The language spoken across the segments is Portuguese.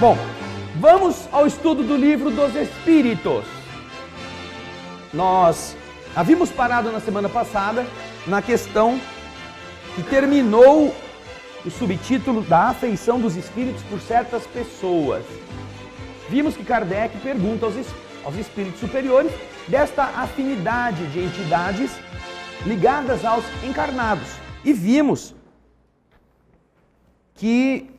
Bom, vamos ao estudo do Livro dos Espíritos. Nós havíamos parado na semana passada na questão que terminou o subtítulo da afeição dos espíritos por certas pessoas. Vimos que Kardec pergunta aos espíritos superiores desta afinidade de entidades ligadas aos encarnados. E vimos que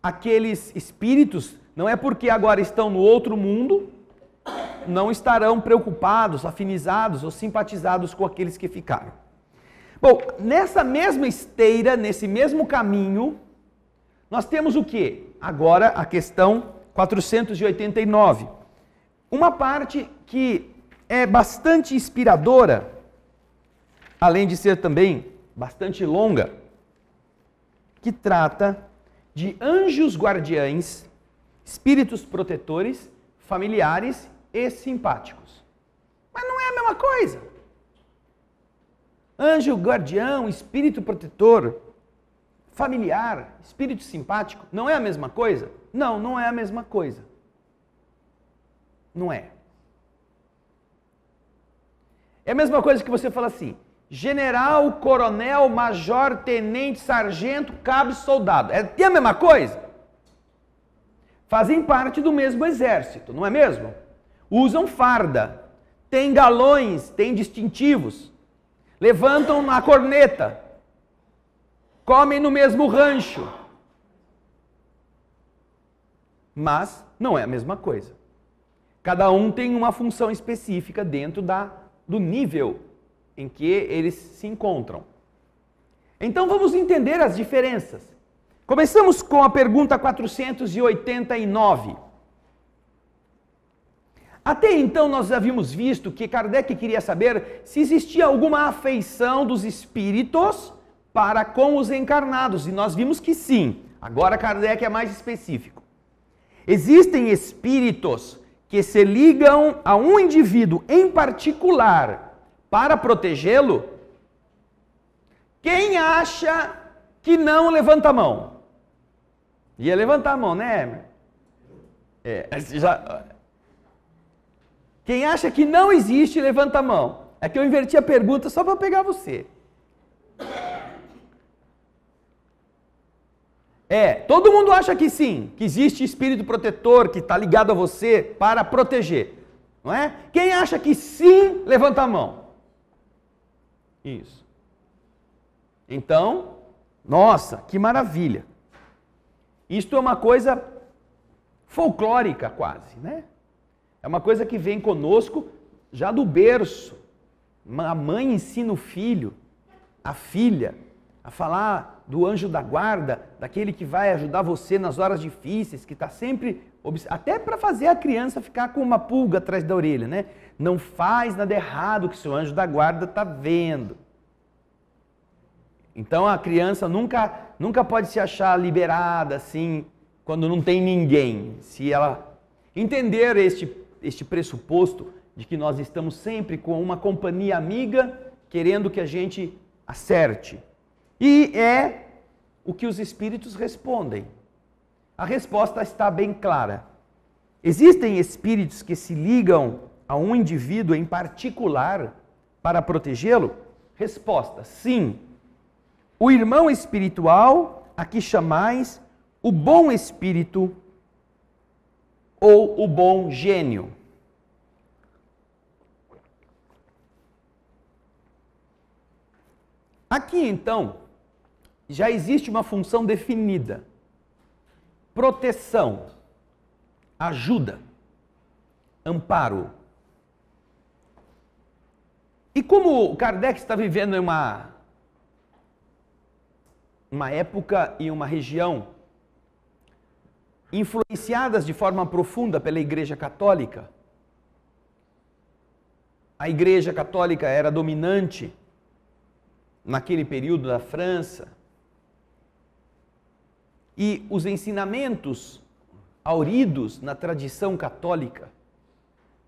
aqueles espíritos, não é porque agora estão no outro mundo, não estarão preocupados, afinizados ou simpatizados com aqueles que ficaram. Bom, nessa mesma esteira, nesse mesmo caminho, nós temos o quê? Agora a questão 489. Uma parte que é bastante inspiradora, além de ser também bastante longa, que trata de anjos guardiães, espíritos protetores, familiares e simpáticos. Mas não é a mesma coisa. Anjo guardião, espírito protetor, familiar, espírito simpático, não é a mesma coisa? Não, não é a mesma coisa. Não é. É a mesma coisa que você fala assim, general, coronel, major, tenente, sargento, cabo e soldado. É a mesma coisa? Fazem parte do mesmo exército, não é mesmo? Usam farda, têm galões, têm distintivos, levantam na corneta, comem no mesmo rancho. Mas não é a mesma coisa. Cada um tem uma função específica dentro do nível em que eles se encontram. Então vamos entender as diferenças. Começamos com a pergunta 489. Até então nós havíamos visto que Kardec queria saber se existia alguma afeição dos espíritos para com os encarnados, e nós vimos que sim. Agora Kardec é mais específico. Existem espíritos que se ligam a um indivíduo em particular para protegê-lo? Quem acha que não levanta a mão? Ia levantar a mão, né? Quem acha que não existe, levanta a mão. É que eu inverti a pergunta só para pegar você. Todo mundo acha que sim, que existe espírito protetor que está ligado a você para proteger, não é? Quem acha que sim, levanta a mão. Isso. Então, nossa, que maravilha. Isto é uma coisa folclórica quase, né? É uma coisa que vem conosco já do berço. A mãe ensina o filho, a filha, a falar do anjo da guarda, daquele que vai ajudar você nas horas difíceis, que está sempre, até para fazer a criança ficar com uma pulga atrás da orelha, né? Não faz nada errado que seu anjo da guarda está vendo. Então a criança nunca pode se achar liberada assim, quando não tem ninguém. Se ela entender este pressuposto de que nós estamos sempre com uma companhia amiga, querendo que a gente acerte. E é o que os espíritos respondem. A resposta está bem clara. Existem espíritos que se ligam a um indivíduo em particular para protegê-lo? Resposta, sim. O irmão espiritual, a que chamais o bom espírito ou o bom gênio. Aqui, então, já existe uma função definida. Proteção, ajuda, amparo. E como Kardec está vivendo em uma época e uma região influenciadas de forma profunda pela Igreja Católica, a Igreja Católica era dominante naquele período da França, e os ensinamentos hauridos na tradição católica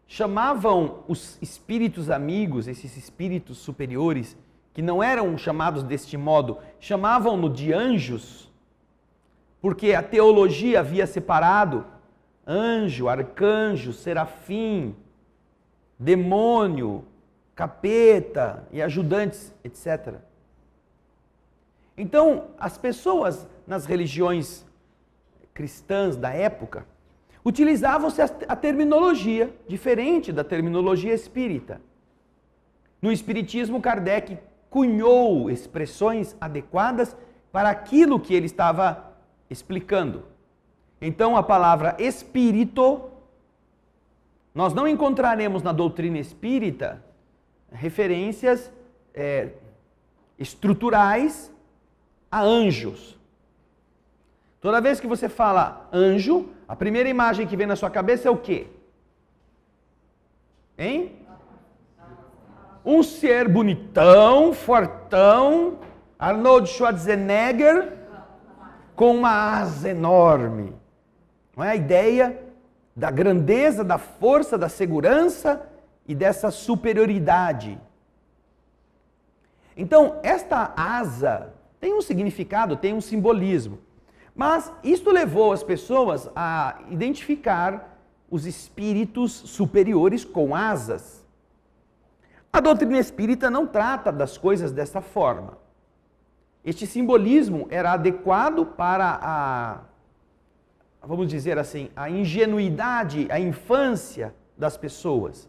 chamavam os espíritos amigos, esses espíritos superiores, que não eram chamados deste modo, chamavam-no de anjos, porque a teologia havia separado anjo, arcanjo, serafim, demônio, capeta e ajudantes, etc. Então, as pessoas nas religiões cristãs da época utilizavam-se a terminologia diferente da terminologia espírita. No Espiritismo, Kardec cunhou expressões adequadas para aquilo que ele estava explicando. Então, a palavra espírito, nós não encontraremos na doutrina espírita referências estruturais a anjos. Toda vez que você fala anjo, a primeira imagem que vem na sua cabeça é o quê? Hein? Um ser bonitão, fortão, Arnold Schwarzenegger, com uma asa enorme. Não é a ideia da grandeza, da força, da segurança e dessa superioridade. Então, esta asa tem um significado, tem um simbolismo. Mas isto levou as pessoas a identificar os espíritos superiores com asas. A doutrina espírita não trata das coisas dessa forma. Este simbolismo era adequado para a, vamos dizer assim, a ingenuidade, a infância das pessoas,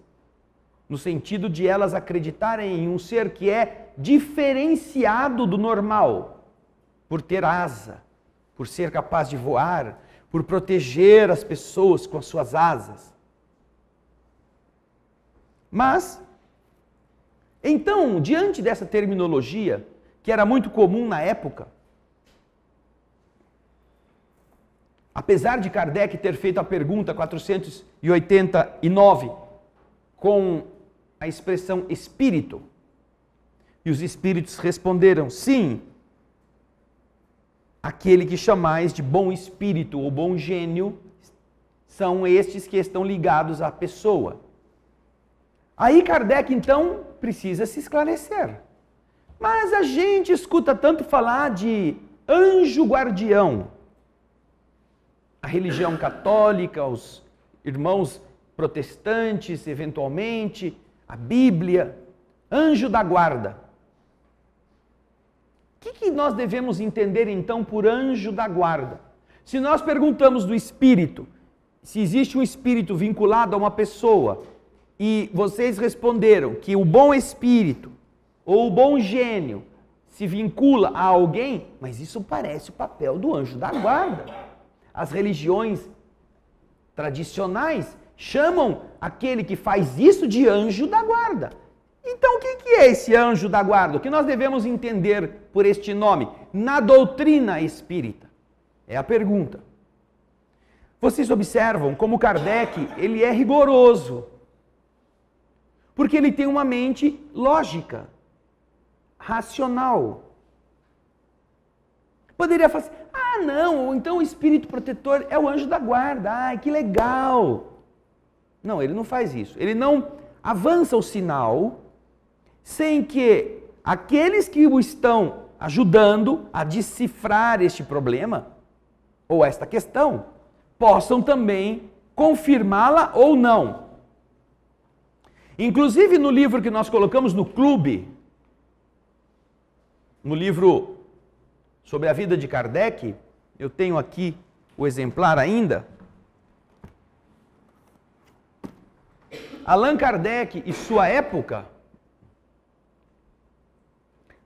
no sentido de elas acreditarem em um ser que é diferenciado do normal, por ter asa, por ser capaz de voar, por proteger as pessoas com as suas asas. Mas, então, diante dessa terminologia, que era muito comum na época, apesar de Kardec ter feito a pergunta 489 com a expressão espírito, e os espíritos responderam, sim, aquele que chamais de bom espírito ou bom gênio são estes que estão ligados à pessoa. Aí Kardec, então, precisa se esclarecer. Mas a gente escuta tanto falar de anjo guardião. A religião católica, os irmãos protestantes, eventualmente, a Bíblia, anjo da guarda. O que nós devemos entender, então, por anjo da guarda? Se nós perguntamos do espírito, se existe um espírito vinculado a uma pessoa, e vocês responderam que o bom espírito ou o bom gênio se vincula a alguém, mas isso parece o papel do anjo da guarda. As religiões tradicionais chamam aquele que faz isso de anjo da guarda. Então, o que é esse anjo da guarda? O que nós devemos entender por este nome na doutrina espírita? É a pergunta. Vocês observam como Kardec, ele é rigoroso, porque ele tem uma mente lógica, racional. Poderia falar assim, ah não, então o espírito protetor é o anjo da guarda, ai que legal. Não, ele não faz isso, ele não avança o sinal, sem que aqueles que o estão ajudando a decifrar este problema, ou esta questão, possam também confirmá-la ou não. Inclusive no livro que nós colocamos no clube, no livro sobre a vida de Kardec, eu tenho aqui o exemplar ainda, Allan Kardec e sua época,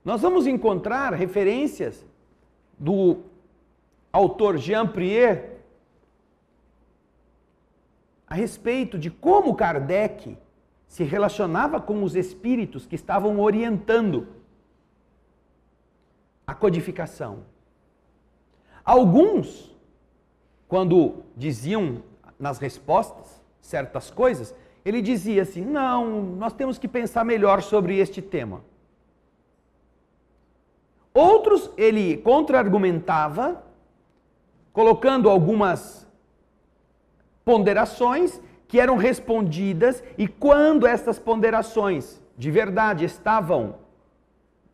nós vamos encontrar referências do autor Jean Prier a respeito de como Kardec se relacionava com os espíritos que estavam orientando a codificação. Alguns, quando diziam nas respostas certas coisas, ele dizia assim, não, nós temos que pensar melhor sobre este tema. Outros, ele contra-argumentava, colocando algumas ponderações que eram respondidas, e quando essas ponderações de verdade estavam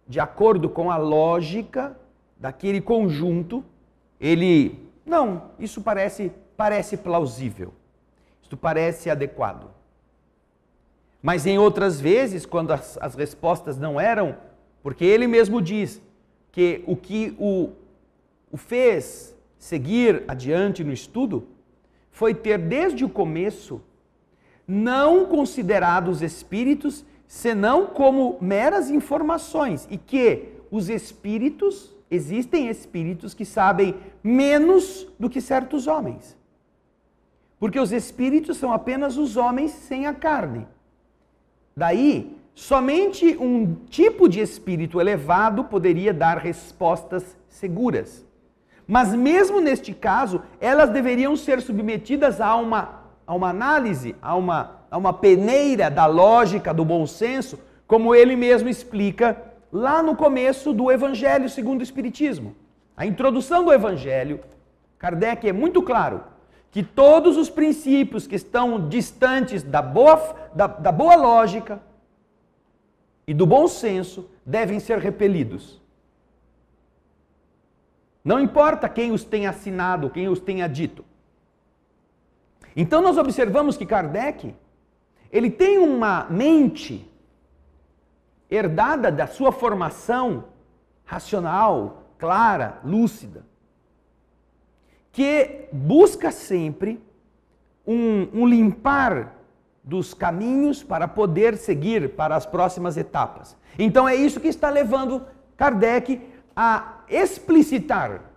de acordo com a lógica daquele conjunto, ele, não, isso parece plausível, isso parece adequado. Mas em outras vezes, quando as respostas não eram, porque ele mesmo diz que o fez seguir adiante no estudo foi ter desde o começo não considerado os espíritos senão como meras informações, e que os espíritos, existem espíritos que sabem menos do que certos homens. Porque os espíritos são apenas os homens sem a carne. Daí, somente um tipo de espírito elevado poderia dar respostas seguras. Mas mesmo neste caso, elas deveriam ser submetidas a uma análise, a uma peneira da lógica, do bom senso, como ele mesmo explica lá no começo do Evangelho segundo o Espiritismo. A introdução do Evangelho, Kardec é muito claro que todos os princípios que estão distantes da boa lógica e do bom senso devem ser repelidos. Não importa quem os tenha assinado, quem os tenha dito. Então nós observamos que Kardec, ele tem uma mente herdada da sua formação racional, clara, lúcida, que busca sempre um limpar dos caminhos para poder seguir para as próximas etapas. Então é isso que está levando Kardec a explicitar,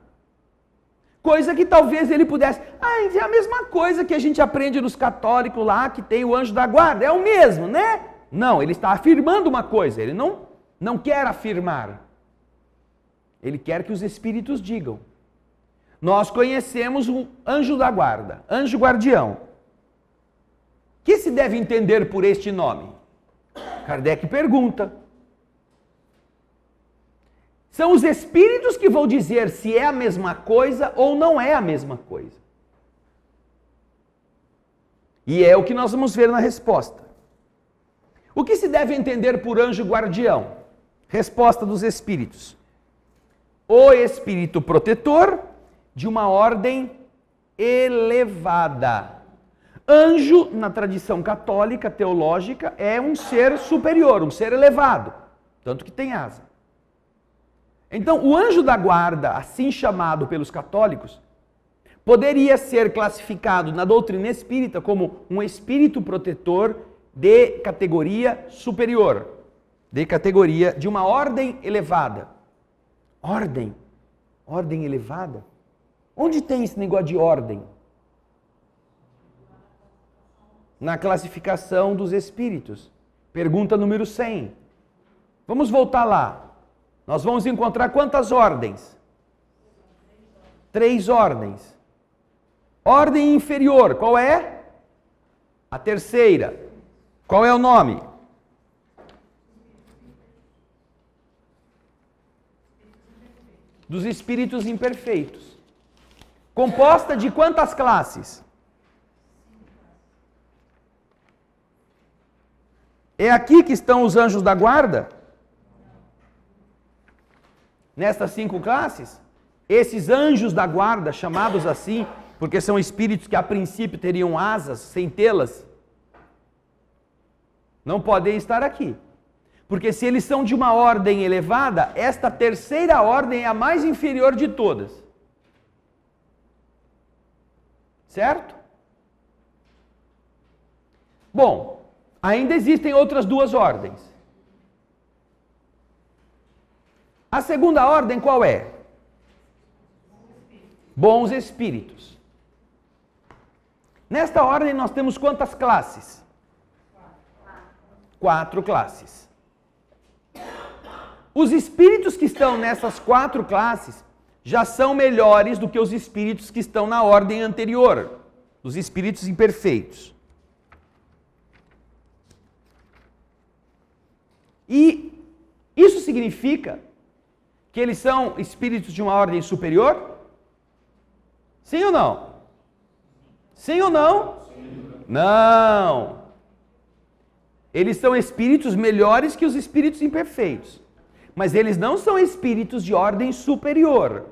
coisa que talvez ele pudesse, é a mesma coisa que a gente aprende nos católicos lá, que tem o anjo da guarda, é o mesmo, né? Não, ele está afirmando uma coisa, ele não quer afirmar, ele quer que os espíritos digam. Nós conhecemos o anjo da guarda, anjo guardião. Que se deve entender por este nome? Kardec pergunta. São os espíritos que vão dizer se é a mesma coisa ou não é a mesma coisa. E é o que nós vamos ver na resposta. O que se deve entender por anjo guardião? Resposta dos espíritos. O espírito protetor de uma ordem elevada. Anjo, na tradição católica, teológica, é um ser superior, um ser elevado, tanto que tem asa. Então, o anjo da guarda, assim chamado pelos católicos, poderia ser classificado na doutrina espírita como um espírito protetor de categoria superior, de categoria de uma ordem elevada. Ordem? Ordem elevada? Onde tem esse negócio de ordem? Na classificação dos espíritos. Pergunta número 100. Vamos voltar lá. Nós vamos encontrar quantas ordens? 3 ordens. Ordem inferior, qual é? A terceira. Qual é o nome? Dos espíritos imperfeitos. Composta de quantas classes? É aqui que estão os anjos da guarda? Nestas 5 classes, esses anjos da guarda, chamados assim, porque são espíritos que a princípio teriam asas, centelas, não podem estar aqui. Porque se eles são de uma ordem elevada, esta terceira ordem é a mais inferior de todas. Certo? Bom, ainda existem outras 2 ordens. A segunda ordem qual é? Bons espíritos. Nesta ordem nós temos quantas classes? 4 classes. Os espíritos que estão nessas 4 classes já são melhores do que os espíritos que estão na ordem anterior, os espíritos imperfeitos. E isso significa que eles são espíritos de uma ordem superior? Sim ou não? Sim ou não? Sim. Não! Eles são espíritos melhores que os espíritos imperfeitos. Mas eles não são espíritos de ordem superior.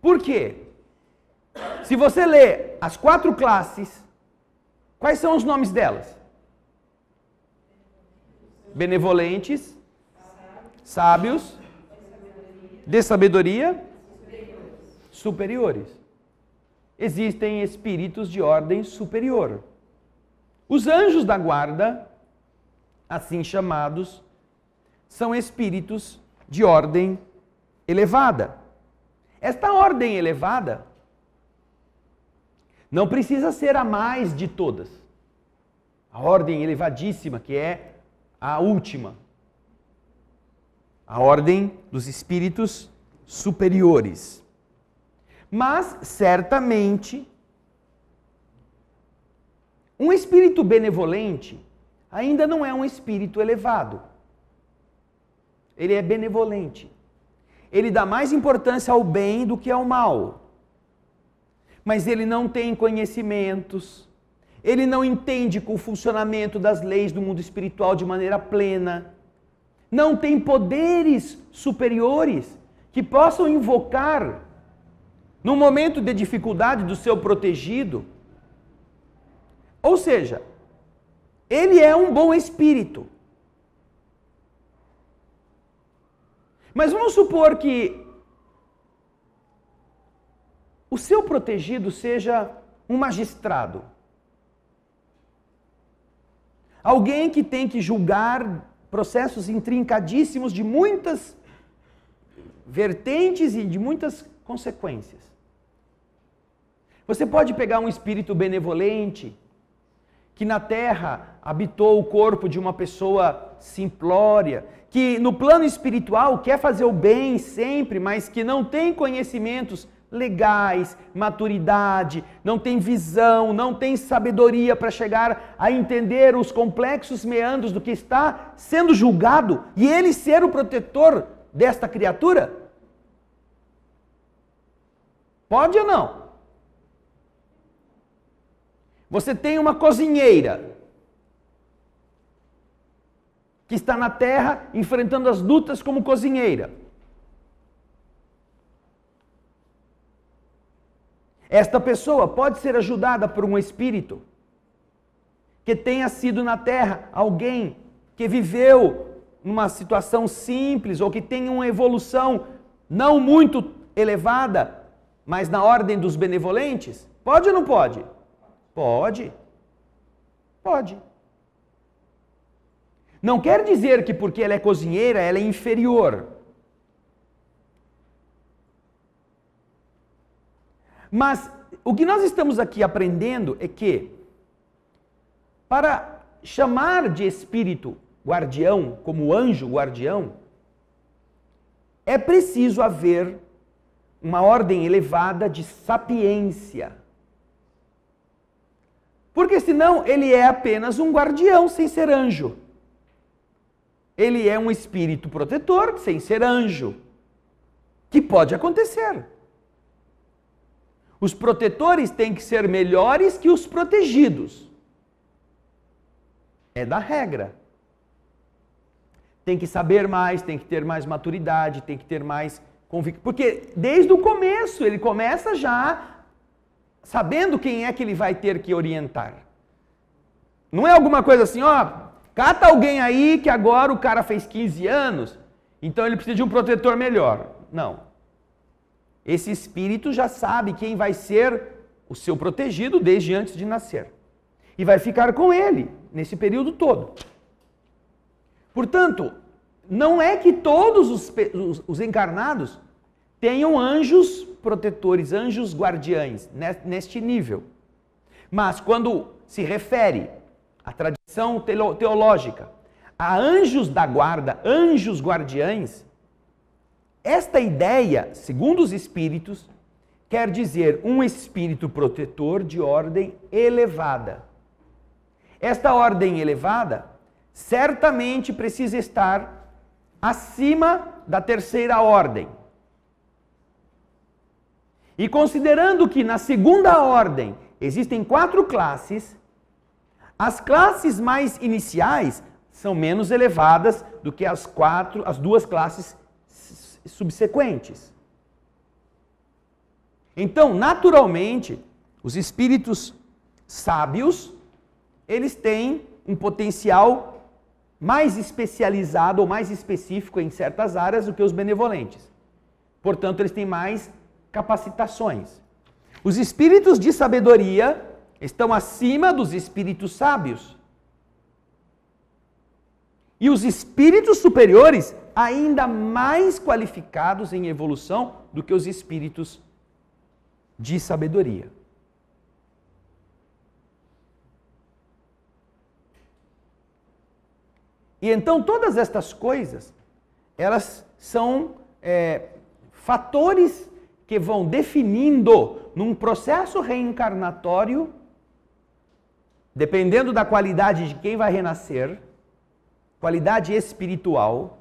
Por quê? Se você lê as 4 classes, quais são os nomes delas? Benevolentes, sábios, de sabedoria, superiores. Existem espíritos de ordem superior. Os anjos da guarda, assim chamados, são espíritos de ordem elevada. Esta ordem elevada não precisa ser a mais de todas. A ordem elevadíssima, que é a última. A ordem dos espíritos superiores. Mas, certamente, um espírito benevolente ainda não é um espírito elevado. Ele é benevolente. Ele dá mais importância ao bem do que ao mal. Mas ele não tem conhecimentos. Ele não entende o funcionamento das leis do mundo espiritual de maneira plena. Não tem poderes superiores que possam invocar no momento de dificuldade do seu protegido. Ou seja, ele é um bom espírito. Mas vamos supor que o seu protegido seja um magistrado. Alguém que tem que julgar processos intrincadíssimos de muitas vertentes e de muitas consequências. Você pode pegar um espírito benevolente que na terra habitou o corpo de uma pessoa simplória, que no plano espiritual quer fazer o bem sempre, mas que não tem conhecimentos legais, maturidade, não tem visão, não tem sabedoria para chegar a entender os complexos meandros do que está sendo julgado e ele ser o protetor desta criatura? Pode ou não? Você tem uma cozinheira que está na terra enfrentando as lutas como cozinheira. Esta pessoa pode ser ajudada por um espírito que tenha sido na terra alguém que viveu numa situação simples ou que tenha uma evolução não muito elevada, mas na ordem dos benevolentes? Pode ou não pode? Pode. Pode. Não quer dizer que porque ela é cozinheira, ela é inferior. Mas o que nós estamos aqui aprendendo é que, para chamar de espírito guardião, como anjo guardião, é preciso haver uma ordem elevada de sapiência. Porque senão ele é apenas um guardião sem ser anjo. Ele é um espírito protetor sem ser anjo, que pode acontecer. Os protetores têm que ser melhores que os protegidos. É da regra. Tem que saber mais, tem que ter mais maturidade, tem que ter mais convicção. Porque desde o começo, ele começa já sabendo quem é que ele vai ter que orientar. Não é alguma coisa assim, ó, cata alguém aí que agora o cara fez 15 anos, então ele precisa de um protetor melhor. Não. Esse espírito já sabe quem vai ser o seu protegido desde antes de nascer. E vai ficar com ele nesse período todo. Portanto, não é que todos os encarnados tenham anjos protetores, anjos guardiães, neste nível. Mas quando se refere à tradição teológica, a anjos da guarda, anjos guardiães, esta ideia, segundo os espíritos, quer dizer um espírito protetor de ordem elevada. Esta ordem elevada certamente precisa estar acima da 3ª ordem. E considerando que na 2ª ordem existem 4 classes, as classes mais iniciais são menos elevadas do que as 2 classes subsequentes. Então, naturalmente, os espíritos sábios, eles têm um potencial mais especializado ou mais específico em certas áreas do que os benevolentes. Portanto, eles têm mais capacitações. Os espíritos de sabedoria estão acima dos espíritos sábios. E os espíritos superiores ainda mais qualificados em evolução do que os espíritos de sabedoria. E então todas estas coisas, elas são fatores que vão definindo num processo reencarnatório, dependendo da qualidade de quem vai renascer, qualidade espiritual,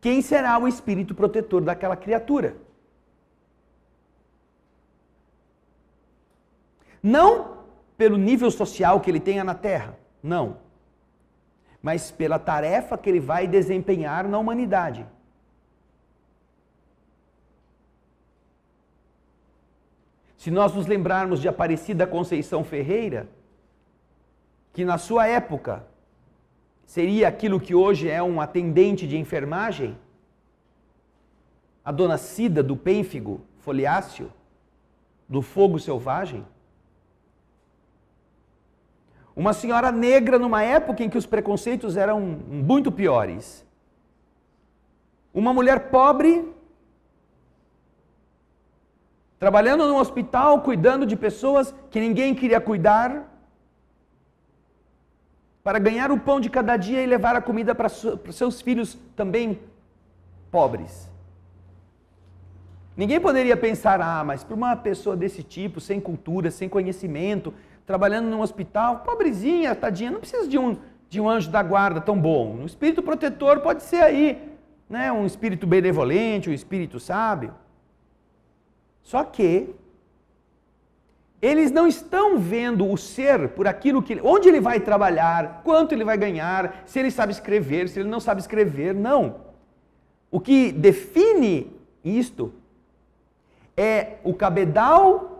quem será o espírito protetor daquela criatura. Não pelo nível social que ele tenha na Terra, não, mas pela tarefa que ele vai desempenhar na humanidade. Se nós nos lembrarmos de Aparecida Conceição Ferreira, que na sua época seria aquilo que hoje é um atendente de enfermagem, a dona Cida do pênfigo foliáceo, do fogo selvagem, uma senhora negra numa época em que os preconceitos eram muito piores. Uma mulher pobre, trabalhando num hospital, cuidando de pessoas que ninguém queria cuidar, para ganhar o pão de cada dia e levar a comida para seus filhos também pobres. Ninguém poderia pensar, ah, mas para uma pessoa desse tipo, sem cultura, sem conhecimento, trabalhando num hospital, pobrezinha, tadinha, não precisa de um anjo da guarda tão bom. Um espírito protetor pode ser aí, né? Um espírito benevolente, um espírito sábio. Só que eles não estão vendo o ser por aquilo que... Onde ele vai trabalhar, quanto ele vai ganhar, se ele sabe escrever, se ele não sabe escrever, não. O que define isto é o cabedal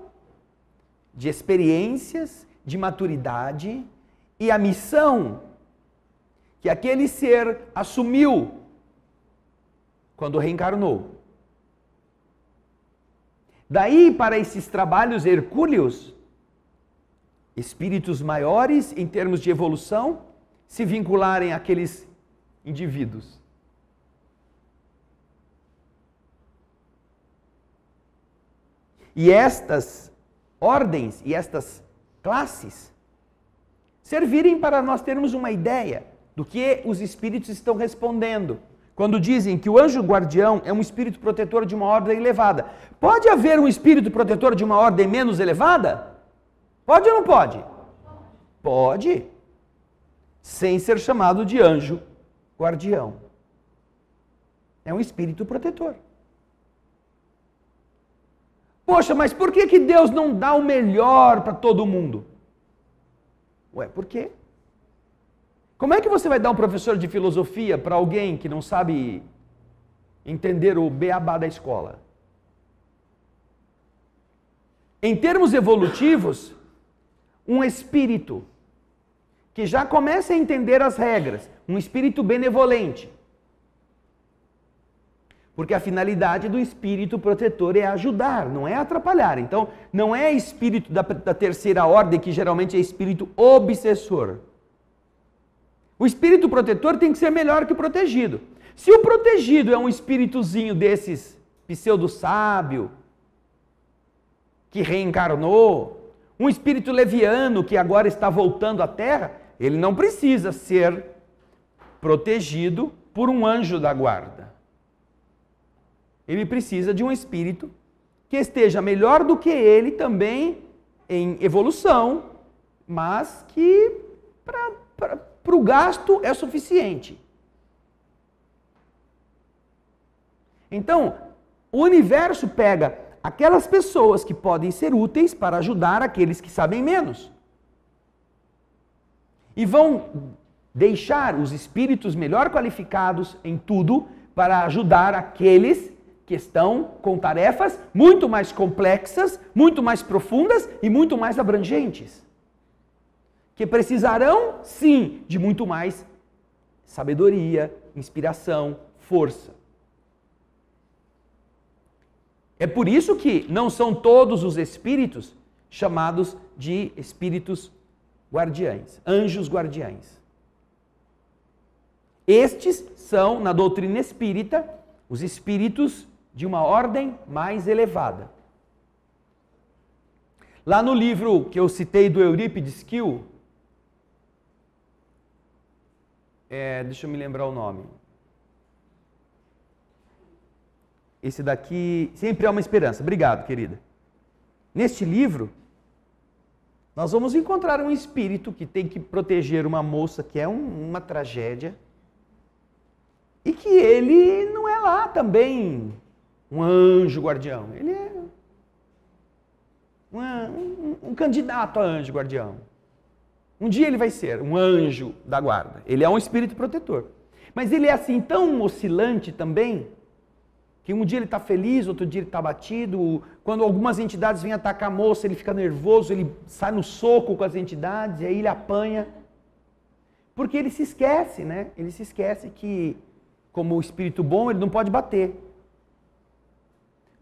de experiências, de maturidade e a missão que aquele ser assumiu quando reencarnou. Daí para esses trabalhos hercúleos, espíritos maiores em termos de evolução se vincularem àqueles indivíduos. E estas ordens e estas classes servirem para nós termos uma ideia do que os espíritos estão respondendo quando dizem que o anjo guardião é um espírito protetor de uma ordem elevada. Pode haver um espírito protetor de uma ordem menos elevada? Pode ou não pode? Pode, sem ser chamado de anjo guardião. É um espírito protetor. Poxa, mas por que Deus não dá o melhor para todo mundo? Ué, por quê? Como é que você vai dar um professor de filosofia para alguém que não sabe entender o beabá da escola? Em termos evolutivos, um espírito que já começa a entender as regras, um espírito benevolente, porque a finalidade do espírito protetor é ajudar, não é atrapalhar. Então, não é espírito da terceira ordem, que geralmente é espírito obsessor. O espírito protetor tem que ser melhor que o protegido. Se o protegido é um espíritozinho desses, pseudo-sábio, que reencarnou, um espírito leviano que agora está voltando à Terra, ele não precisa ser protegido por um anjo da guarda. Ele precisa de um espírito que esteja melhor do que ele também em evolução, mas que para o gasto é suficiente. Então, o universo pega aquelas pessoas que podem ser úteis para ajudar aqueles que sabem menos. E vão deixar os espíritos melhor qualificados em tudo para ajudar aqueles que estão com tarefas muito mais complexas, muito mais profundas e muito mais abrangentes, que precisarão, sim, de muito mais sabedoria, inspiração, força. É por isso que não são todos os espíritos chamados de espíritos guardiães, anjos guardiães. Estes são, na doutrina espírita, os espíritos de uma ordem mais elevada. Lá no livro que eu citei do Eurípides Kiel, deixa eu me lembrar o nome. Esse daqui, Sempre Há Uma Esperança. Obrigado, querida. Neste livro, nós vamos encontrar um espírito que tem que proteger uma moça, que é uma tragédia, e que ele não é lá também um anjo guardião. Ele é um candidato a anjo guardião. Um dia ele vai ser um anjo da guarda. Ele é um espírito protetor. Mas ele é assim tão oscilante também, que um dia ele está feliz, outro dia ele está abatido. Quando algumas entidades vêm atacar a moça, ele fica nervoso, ele sai no soco com as entidades, e aí ele apanha. Porque ele se esquece, né? Ele se esquece que, como o espírito bom, ele não pode bater.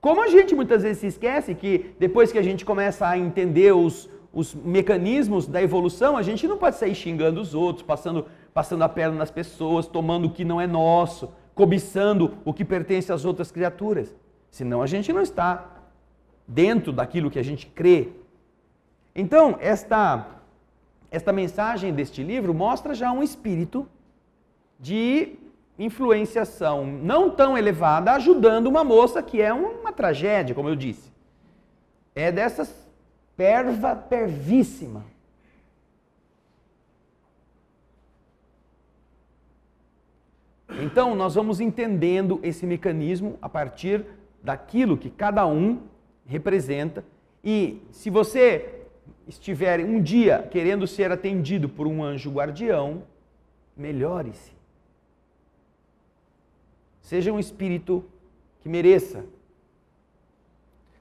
Como a gente muitas vezes se esquece que, depois que a gente começa a entender os mecanismos da evolução, a gente não pode sair xingando os outros, passando a perna nas pessoas, tomando o que não é nosso, cobiçando o que pertence às outras criaturas. Senão a gente não está dentro daquilo que a gente crê. Então, esta mensagem deste livro mostra já um espírito de influenciação não tão elevada, ajudando uma moça que é uma tragédia, como eu disse. É dessas perva, pervíssima. Então, nós vamos entendendo esse mecanismo a partir daquilo que cada um representa. E se você estiver um dia querendo ser atendido por um anjo guardião, melhore-se. Seja um espírito que mereça.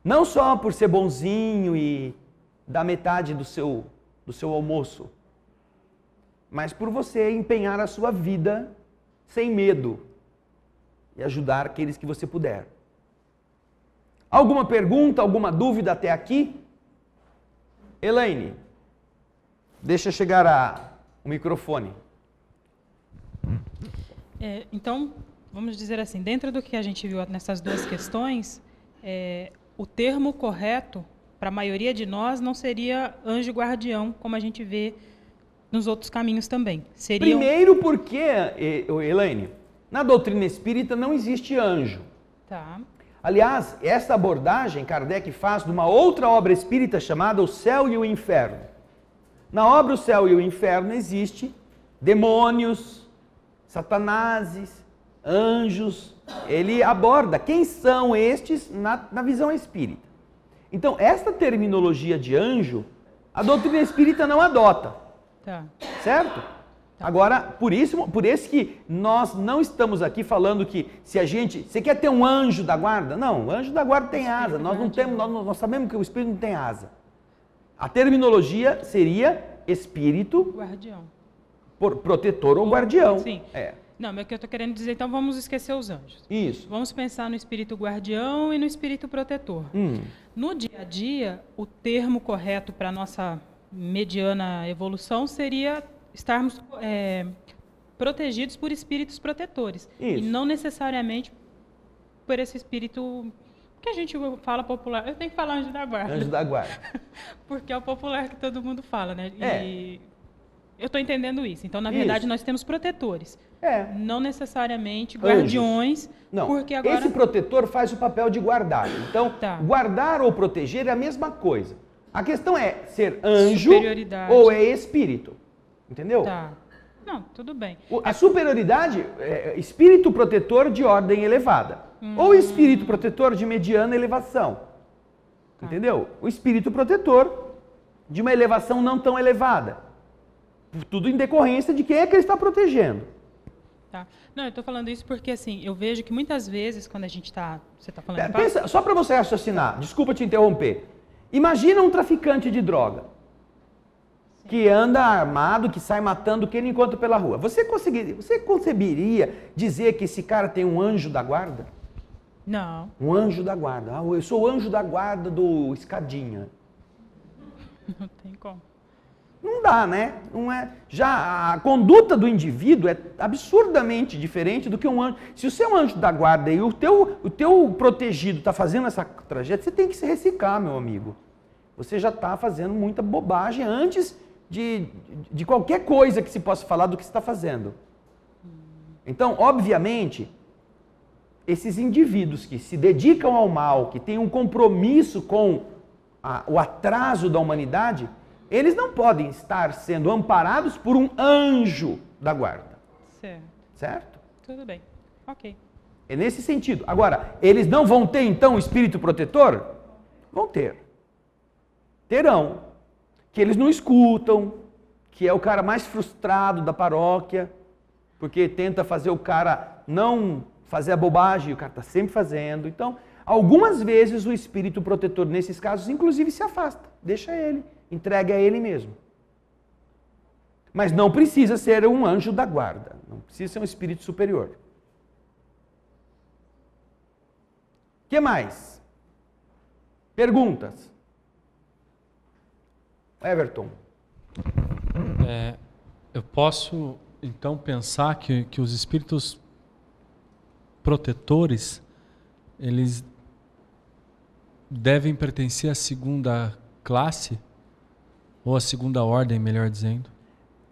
Não só por ser bonzinho e dar metade do seu almoço, mas por você empenhar a sua vida sem medo e ajudar aqueles que você puder. Alguma pergunta, alguma dúvida até aqui? Elaine, deixa chegar o microfone. Então, vamos dizer assim, dentro do que a gente viu nessas duas questões, o termo correto, para a maioria de nós, não seria anjo guardião, como a gente vê nos outros caminhos também. Seriam... Primeiro porque, Elaine, na doutrina espírita não existe anjo. Tá. Aliás, essa abordagem Kardec faz de uma outra obra espírita chamada O Céu e o Inferno. Na obra O Céu e o Inferno existe demônios, satanases, anjos. Ele aborda quem são estes na visão espírita. Então, esta terminologia de anjo, a doutrina espírita não adota. Tá. Certo? Tá. Agora, por isso que nós não estamos aqui falando que você quer ter um anjo da guarda? Não, o anjo da guarda tem asa. Nós não temos, nós sabemos que o espírito não tem asa. A terminologia seria espírito guardião. Protetor ou guardião. Sim. É. Não, mas o que eu estou querendo dizer, então vamos esquecer os anjos. Isso. Vamos pensar no espírito guardião e no espírito protetor. No dia a dia, o termo correto para a nossa mediana evolução seria estarmos protegidos por espíritos protetores. Isso. E não necessariamente por esse espírito que a gente fala popular. Eu tenho que falar anjo da guarda. Anjo da guarda. Porque é o popular que todo mundo fala, né? E... eu estou entendendo isso. Então, na verdade, nós temos protetores. Não necessariamente guardiões. Não. Porque agora... esse protetor faz o papel de guardar. Então, guardar ou proteger é a mesma coisa. A questão é ser anjo ou é espírito. Entendeu? Tá. Não, tudo bem. A superioridade é espírito protetor de ordem elevada. Ou espírito protetor de mediana elevação. Tá. Entendeu? O espírito protetor de uma elevação não tão elevada. Tudo em decorrência de quem é que ele está protegendo. Tá. Não, eu estou falando isso porque, assim, eu vejo que muitas vezes, quando a gente está... Você está falando... Pensa, só para você raciocinar, desculpa te interromper. Imagina um traficante de droga, sim, que anda armado, que sai matando quem ele encontra pela rua. Você conceberia dizer que esse cara tem um anjo da guarda? Não. Um anjo da guarda. Ah, eu sou o anjo da guarda do Escadinha. Não tem como. Não dá, né? Não é. Já a conduta do indivíduo é absurdamente diferente do que um anjo. Se o seu anjo da guarda e o teu protegido está fazendo essa tragédia, você tem que se ressicar, meu amigo. Você já está fazendo muita bobagem antes de qualquer coisa que se possa falar do que você está fazendo. Então, obviamente, esses indivíduos que se dedicam ao mal, que têm um compromisso com o atraso da humanidade... Eles não podem estar sendo amparados por um anjo da guarda. Certo. Certo? Tudo bem. Ok. É nesse sentido. Agora, eles não vão ter, então, o espírito protetor? Vão ter. Terão. Que eles não escutam, que é o cara mais frustrado da paróquia, porque tenta fazer o cara não fazer a bobagem, o cara está sempre fazendo. Então, algumas vezes o espírito protetor, nesses casos, inclusive se afasta, deixa ele. Entregue a ele mesmo. Mas não precisa ser um anjo da guarda. Não precisa ser um espírito superior. O que mais? Perguntas? Everton. Eu posso, então, pensar que os espíritos protetores, eles devem pertencer à segunda classe? Ou a segunda ordem, melhor dizendo?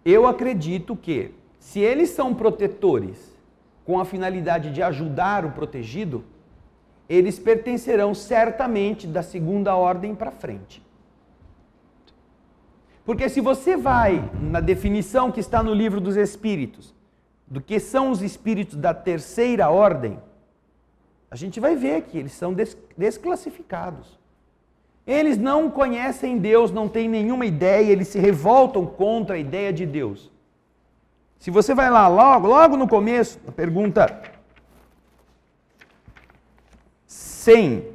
Eu acredito que, se eles são protetores com a finalidade de ajudar o protegido, eles pertencerão certamente da segunda ordem para frente. Porque se você vai na definição que está no Livro dos Espíritos, do que são os espíritos da terceira ordem, a gente vai ver que eles são desclassificados. Eles não conhecem Deus, não têm nenhuma ideia, eles se revoltam contra a ideia de Deus. Se você vai lá logo no começo, a pergunta 100.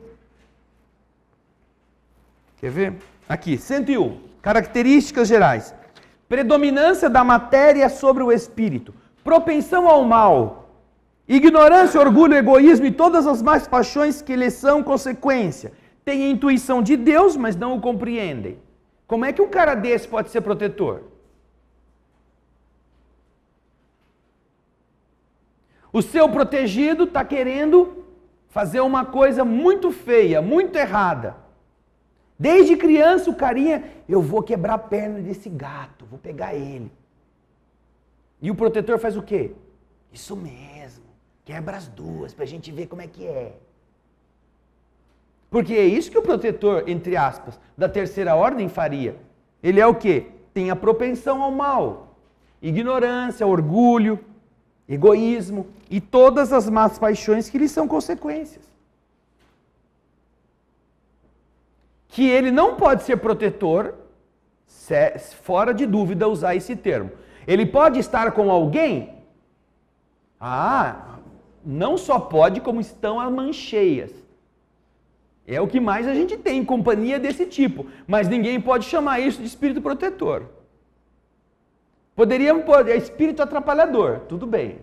Quer ver? Aqui, 101. Características gerais. Predominância da matéria sobre o espírito. Propensão ao mal. Ignorância, orgulho, egoísmo e todas as más paixões que lhes são consequência. Tem a intuição de Deus, mas não o compreendem. Como é que um cara desse pode ser protetor? O seu protegido está querendo fazer uma coisa muito feia, muito errada. Desde criança o carinha, eu vou quebrar a perna desse gato, vou pegar ele. E o protetor faz o quê? Isso mesmo, quebra as duas para a gente ver como é que é. Porque é isso que o protetor, entre aspas, da terceira ordem faria. Ele é o quê? Tem a propensão ao mal, ignorância, orgulho, egoísmo e todas as más paixões que lhe são consequências. Que ele não pode ser protetor, fora de dúvida usar esse termo. Ele pode estar com alguém? Ah, não só pode, como estão as mancheias. É o que mais a gente tem, companhia desse tipo. Mas ninguém pode chamar isso de espírito protetor. Poderíamos pôr espírito atrapalhador, tudo bem.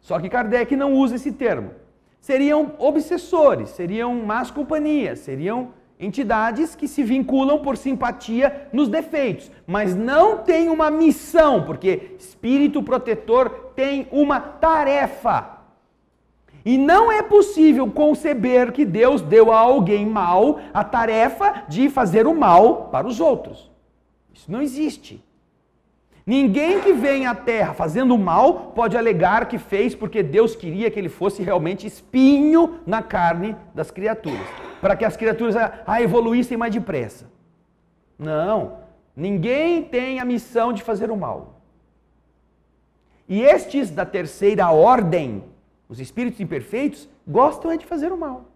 Só que Kardec não usa esse termo. Seriam obsessores, seriam más companhias, seriam entidades que se vinculam por simpatia nos defeitos. Mas não tem uma missão, porque espírito protetor tem uma tarefa. E não é possível conceber que Deus deu a alguém mau a tarefa de fazer o mal para os outros. Isso não existe. Ninguém que vem à Terra fazendo mal pode alegar que fez porque Deus queria que ele fosse realmente espinho na carne das criaturas, para que as criaturas evoluíssem mais depressa. Não. Ninguém tem a missão de fazer o mal. E estes da terceira ordem, os espíritos imperfeitos, gostam é de fazer o mal.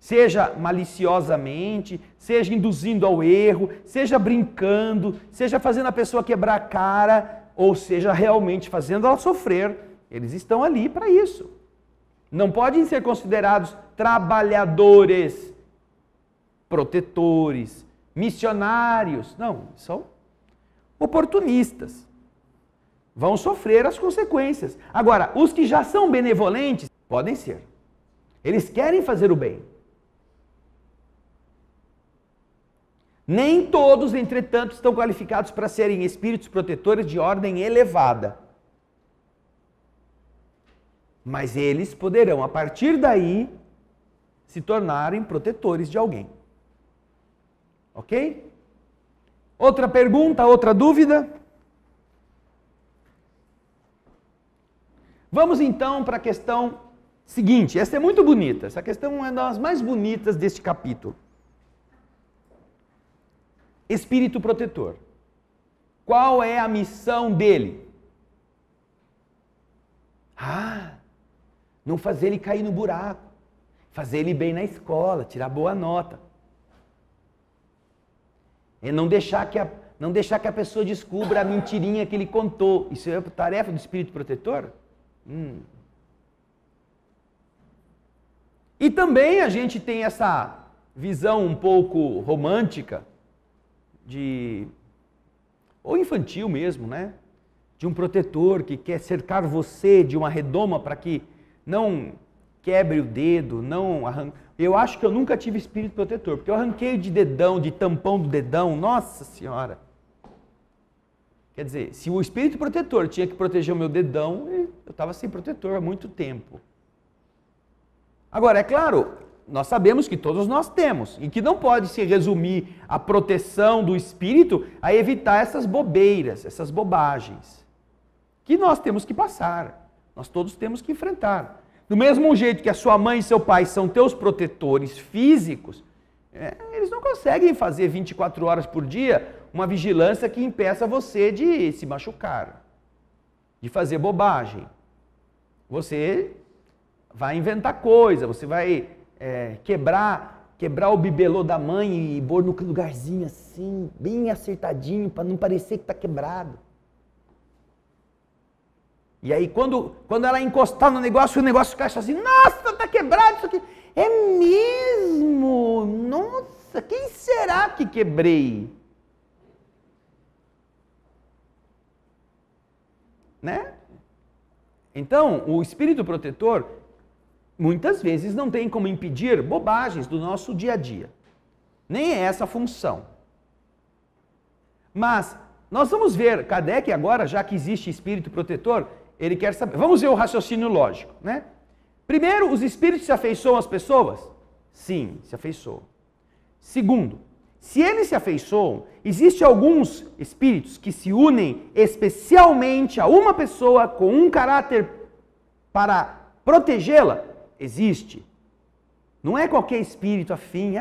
Seja maliciosamente, seja induzindo ao erro, seja brincando, seja fazendo a pessoa quebrar a cara, ou seja, realmente fazendo ela sofrer, eles estão ali para isso. Não podem ser considerados trabalhadores, protetores, missionários. Não, são oportunistas. Vão sofrer as consequências. Agora, os que já são benevolentes, podem ser. Eles querem fazer o bem. Nem todos, entretanto, estão qualificados para serem espíritos protetores de ordem elevada. Mas eles poderão, a partir daí, se tornarem protetores de alguém. Ok? Outra pergunta, outra dúvida? Vamos então para a questão seguinte. Essa é muito bonita. Essa questão é uma das mais bonitas deste capítulo. Espírito protetor. Qual é a missão dele? Ah, não fazer ele cair no buraco. Fazer ele bem na escola, tirar boa nota. É não deixar que a pessoa descubra a mentirinha que ele contou. Isso é a tarefa do espírito protetor? E também a gente tem essa visão um pouco romântica, ou infantil mesmo, né? De um protetor que quer cercar você de uma redoma para que não quebre o dedo, não arranque. Eu acho que eu nunca tive espírito protetor, porque eu arranquei de dedão, de tampão do dedão, nossa senhora. Quer dizer, se o espírito protetor tinha que proteger o meu dedão, eu estava sem protetor há muito tempo. Agora, é claro, nós sabemos que todos nós temos, e que não pode se resumir a proteção do espírito a evitar essas bobeiras, essas bobagens, que nós temos que passar, nós todos temos que enfrentar. Do mesmo jeito que a sua mãe e seu pai são teus protetores físicos, eles não conseguem fazer 24 horas por dia uma vigilância que impeça você de se machucar, de fazer bobagem. Você vai inventar coisa, você vai quebrar o bibelô da mãe e pôr no lugarzinho assim, bem acertadinho, para não parecer que está quebrado. E aí, quando ela encostar no negócio, o negócio cai assim, nossa, tá quebrado isso aqui. É mesmo? Nossa, quem será que quebrei? Né? Então, o espírito protetor, muitas vezes, não tem como impedir bobagens do nosso dia a dia. Nem é essa a função. Mas, nós vamos ver, Kardec agora, já que existe espírito protetor, ele quer saber. Vamos ver o raciocínio lógico, né? Primeiro, os espíritos se afeiçoam às pessoas? Sim, se afeiçoam. Segundo, se eles se afeiçoam, existem alguns espíritos que se unem especialmente a uma pessoa com um caráter para protegê-la? Existe. Não é qualquer espírito afim,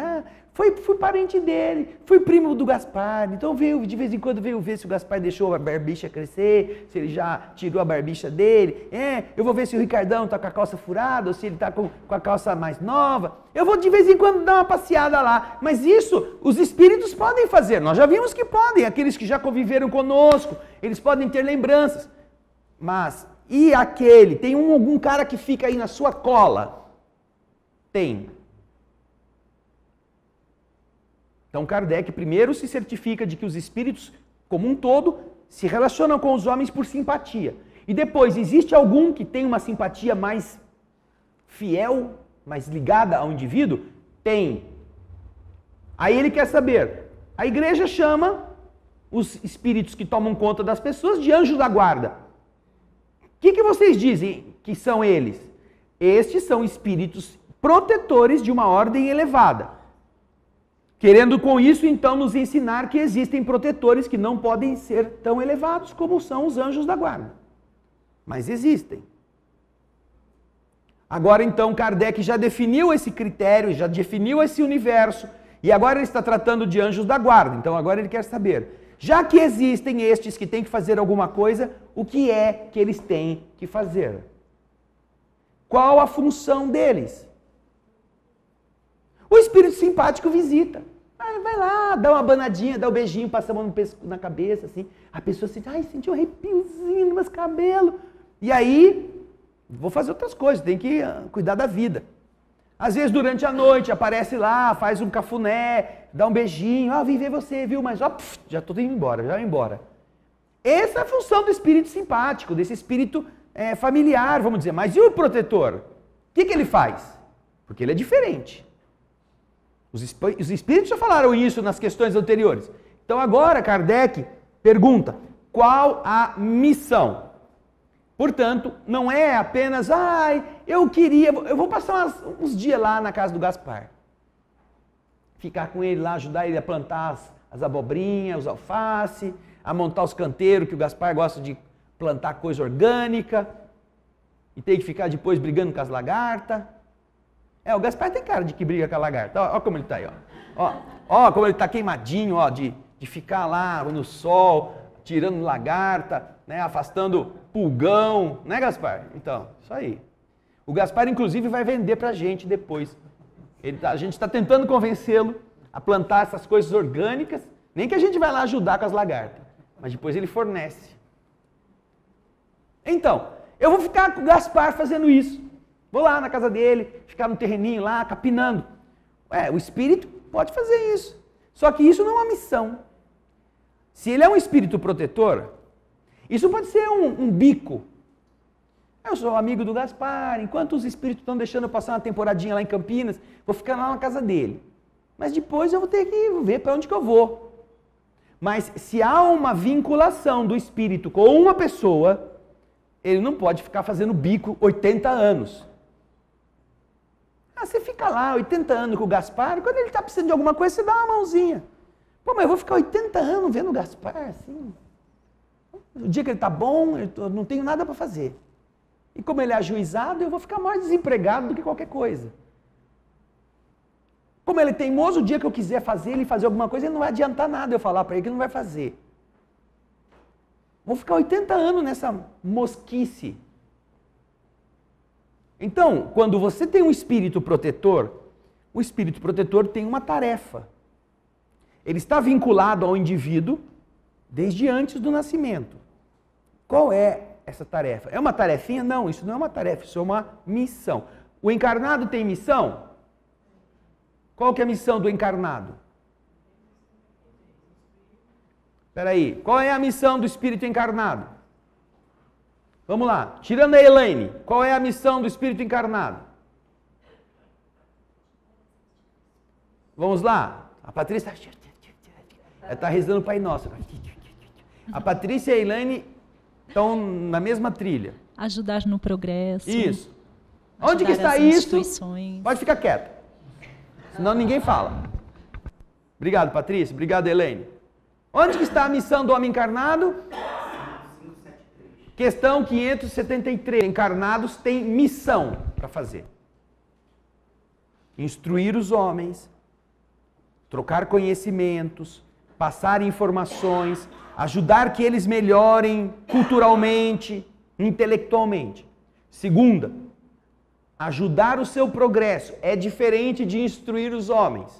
fui parente dele, fui primo do Gaspar, então veio, de vez em quando veio ver se o Gaspar deixou a barbicha crescer, se ele já tirou a barbicha dele, eu vou ver se o Ricardão está com a calça furada, ou se ele está com a calça mais nova, eu vou de vez em quando dar uma passeada lá, mas isso os espíritos podem fazer, nós já vimos que podem, aqueles que já conviveram conosco, eles podem ter lembranças, mas e aquele, tem algum cara que fica aí na sua cola? Tem. Então Kardec primeiro se certifica de que os espíritos, como um todo, se relacionam com os homens por simpatia. E depois, existe algum que tem uma simpatia mais fiel, mais ligada ao indivíduo? Tem. Aí ele quer saber. A igreja chama os espíritos que tomam conta das pessoas de anjos da guarda. O que vocês dizem que são eles? Estes são espíritos protetores de uma ordem elevada. Querendo com isso, então, nos ensinar que existem protetores que não podem ser tão elevados como são os anjos da guarda. Mas existem. Agora, então, Kardec já definiu esse critério, já definiu esse universo, e agora ele está tratando de anjos da guarda. Então, agora ele quer saber, já que existem estes que têm que fazer alguma coisa, o que é que eles têm que fazer? Qual a função deles? O espírito simpático visita. Aí vai lá, dá uma abanadinha, dá um beijinho, passa a mão na cabeça, assim. A pessoa sente, ai, senti um arrepiozinho no meu cabelo. E aí, vou fazer outras coisas, tem que cuidar da vida. Às vezes, durante a noite, aparece lá, faz um cafuné, dá um beijinho. Ah, vim ver você, viu? Mas, ó, pf, já tô indo embora, já vou embora. Essa é a função do espírito simpático, desse espírito familiar, vamos dizer. Mas e o protetor? O que ele faz? Porque ele é diferente. Os espíritos já falaram isso nas questões anteriores. Então agora Kardec pergunta, qual a missão? Portanto, não é apenas, ai, eu vou passar uns dias lá na casa do Gaspar. Ficar com ele lá, ajudar ele a plantar as abobrinhas, os alface, a montar os canteiros, que o Gaspar gosta de plantar coisa orgânica, e tem que ficar depois brigando com as lagartas. É, o Gaspar tem cara de que briga com a lagarta. Ó, ó como ele tá aí, ó. Ó, ó como ele tá queimadinho, ó, de ficar lá no sol, tirando lagarta, né, afastando pulgão, né, Gaspar? Então, isso aí. O Gaspar, inclusive, vai vender pra gente depois. A gente tá tentando convencê-lo a plantar essas coisas orgânicas, nem que a gente vai lá ajudar com as lagartas, mas depois ele fornece. Então, eu vou ficar com o Gaspar fazendo isso. Vou lá na casa dele, ficar no terreninho lá, capinando. Ué, o espírito pode fazer isso. Só que isso não é uma missão. Se ele é um espírito protetor, isso pode ser um bico. Eu sou amigo do Gaspar, enquanto os espíritos estão deixando eu passar uma temporadinha lá em Campinas, vou ficar lá na casa dele. Mas depois eu vou ter que ver para onde que eu vou. Mas se há uma vinculação do espírito com uma pessoa, ele não pode ficar fazendo bico 80 anos. Ah, você fica lá 80 anos com o Gaspar, quando ele está precisando de alguma coisa, você dá uma mãozinha. Pô, mas eu vou ficar 80 anos vendo o Gaspar, assim. O dia que ele está bom, eu não tenho nada para fazer. E como ele é ajuizado, eu vou ficar mais desempregado do que qualquer coisa. Como ele é teimoso, o dia que eu quiser fazer ele fazer alguma coisa, ele não vai adiantar nada eu falar para ele que ele não vai fazer. Vou ficar 80 anos nessa mosquice. Então, quando você tem um espírito protetor, o espírito protetor tem uma tarefa. Ele está vinculado ao indivíduo desde antes do nascimento. Qual é essa tarefa? É uma tarefinha? Não, isso não é uma tarefa, isso é uma missão. O encarnado tem missão? Qual que é a missão do encarnado? Espera aí, qual é a missão do espírito encarnado? Vamos lá, tirando a Elaine, qual é a missão do espírito encarnado? Vamos lá, a Patrícia está rezando o Pai Nosso. A Patrícia e a Elaine estão na mesma trilha. Ajudar no progresso. Isso. Onde que está isso? Pode ficar quieto, senão ninguém fala. Obrigado, Patrícia, obrigado, Elaine. Onde que está a missão do homem encarnado? 573. Questão 573. Encarnados têm missão para fazer. Instruir os homens, trocar conhecimentos, passar informações, ajudar que eles melhorem culturalmente, intelectualmente. Segunda, ajudar o seu progresso. É diferente de instruir os homens.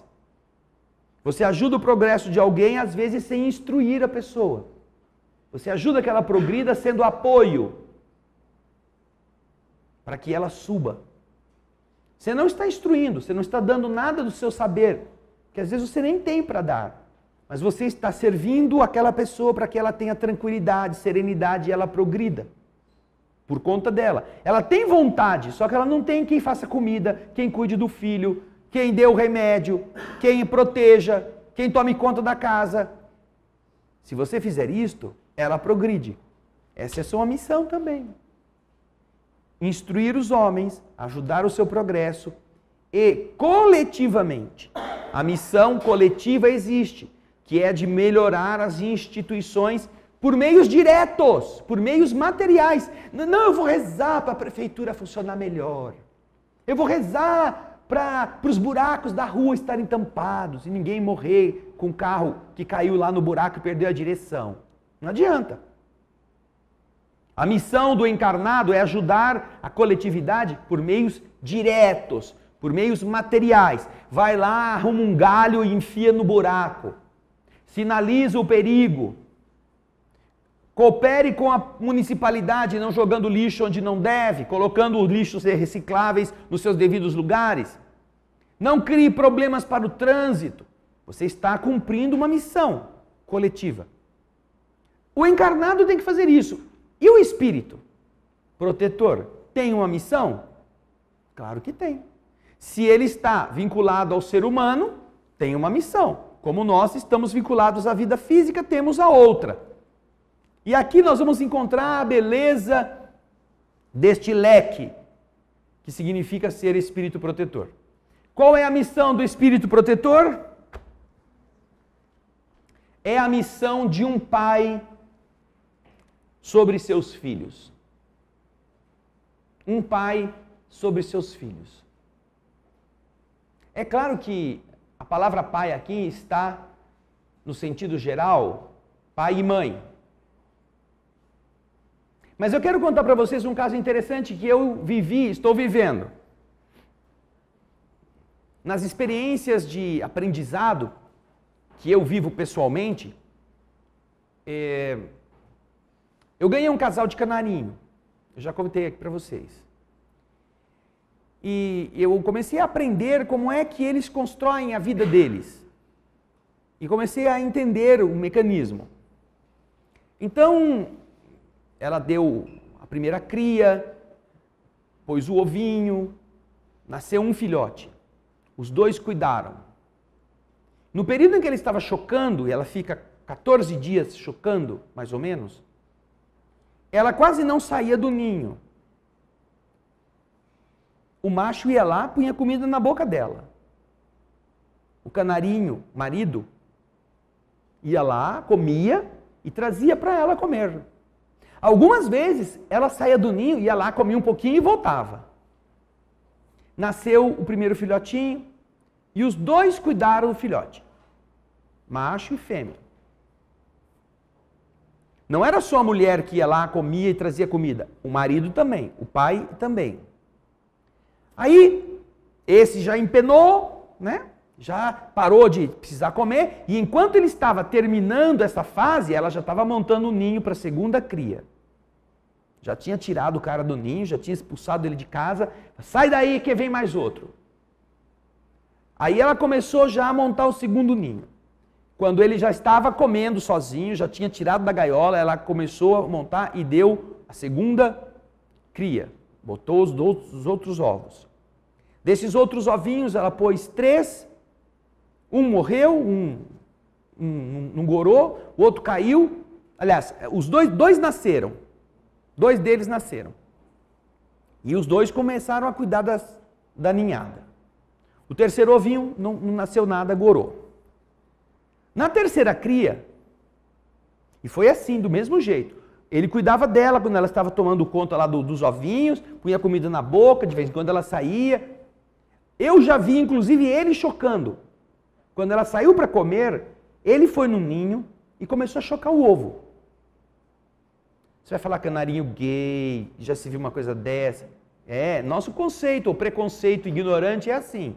Você ajuda o progresso de alguém, às vezes, sem instruir a pessoa. Você ajuda que ela progrida sendo apoio para que ela suba. Você não está instruindo, você não está dando nada do seu saber, que às vezes você nem tem para dar. Mas você está servindo aquela pessoa para que ela tenha tranquilidade, serenidade e ela progrida por conta dela. Ela tem vontade, só que ela não tem quem faça comida, quem cuide do filho, quem dê o remédio, quem proteja, quem tome conta da casa. Se você fizer isto, ela progride. Essa é a sua missão também. Instruir os homens, ajudar o seu progresso e coletivamente. A missão coletiva existe, que é de melhorar as instituições por meios diretos, por meios materiais. Não, eu vou rezar para a prefeitura funcionar melhor. Eu vou rezar para os buracos da rua estarem tampados e ninguém morrer com o carro que caiu lá no buraco e perdeu a direção. Não adianta. A missão do encarnado é ajudar a coletividade por meios diretos, por meios materiais. Vai lá, arruma um galho e enfia no buraco. Sinaliza o perigo. Coopere com a municipalidade, não jogando lixo onde não deve, colocando lixos recicláveis nos seus devidos lugares. Não crie problemas para o trânsito. Você está cumprindo uma missão coletiva. O encarnado tem que fazer isso. E o espírito protetor tem uma missão? Claro que tem. Se ele está vinculado ao ser humano, tem uma missão. Como nós estamos vinculados à vida física, temos a outra. E aqui nós vamos encontrar a beleza deste leque, que significa ser espírito protetor. Qual é a missão do espírito protetor? É a missão de um pai sobre seus filhos. Um pai sobre seus filhos. É claro que a palavra pai aqui está no sentido geral, pai e mãe. Mas eu quero contar para vocês um caso interessante que eu vivi, estou vivendo. Nas experiências de aprendizado que eu vivo pessoalmente, eu ganhei um casal de canarinho. Eu já comentei aqui para vocês. E eu comecei a aprender como é que eles constroem a vida deles. E comecei a entender o mecanismo. Então, ela deu a primeira cria, pôs o ovinho, nasceu um filhote. Os dois cuidaram. No período em que ele estava chocando, e ela fica 14 dias chocando, mais ou menos, ela quase não saía do ninho. O macho ia lá, punha comida na boca dela. O canarinho, marido, ia lá, comia e trazia para ela comer. Algumas vezes ela saía do ninho, ia lá, comia um pouquinho e voltava. Nasceu o primeiro filhotinho e os dois cuidaram do filhote, macho e fêmea. Não era só a mulher que ia lá, comia e trazia comida, o marido também, o pai também. Aí, esse já empenou, né? Já parou de precisar comer e enquanto ele estava terminando essa fase, ela já estava montando um ninho para a segunda cria. Já tinha tirado o cara do ninho, já tinha expulsado ele de casa. Sai daí que vem mais outro. Aí ela começou já a montar o segundo ninho. Quando ele já estava comendo sozinho, já tinha tirado da gaiola, ela começou a montar e deu a segunda cria. Botou os outros ovos. Desses outros ovinhos, ela pôs 3. Um morreu, um gorou, o outro caiu. Aliás, os dois nasceram. 2 deles nasceram. E os 2 começaram a cuidar da ninhada. O terceiro ovinho não nasceu nada, gorou. Na terceira cria, e foi assim, do mesmo jeito. Ele cuidava dela quando ela estava tomando conta lá dos ovinhos, punha comida na boca, de vez em quando ela saía. Eu já vi, inclusive, ele chocando. Quando ela saiu para comer, ele foi no ninho e começou a chocar o ovo. Você vai falar canarinho gay, já se viu uma coisa dessa. É, nosso conceito, o preconceito ignorante é assim.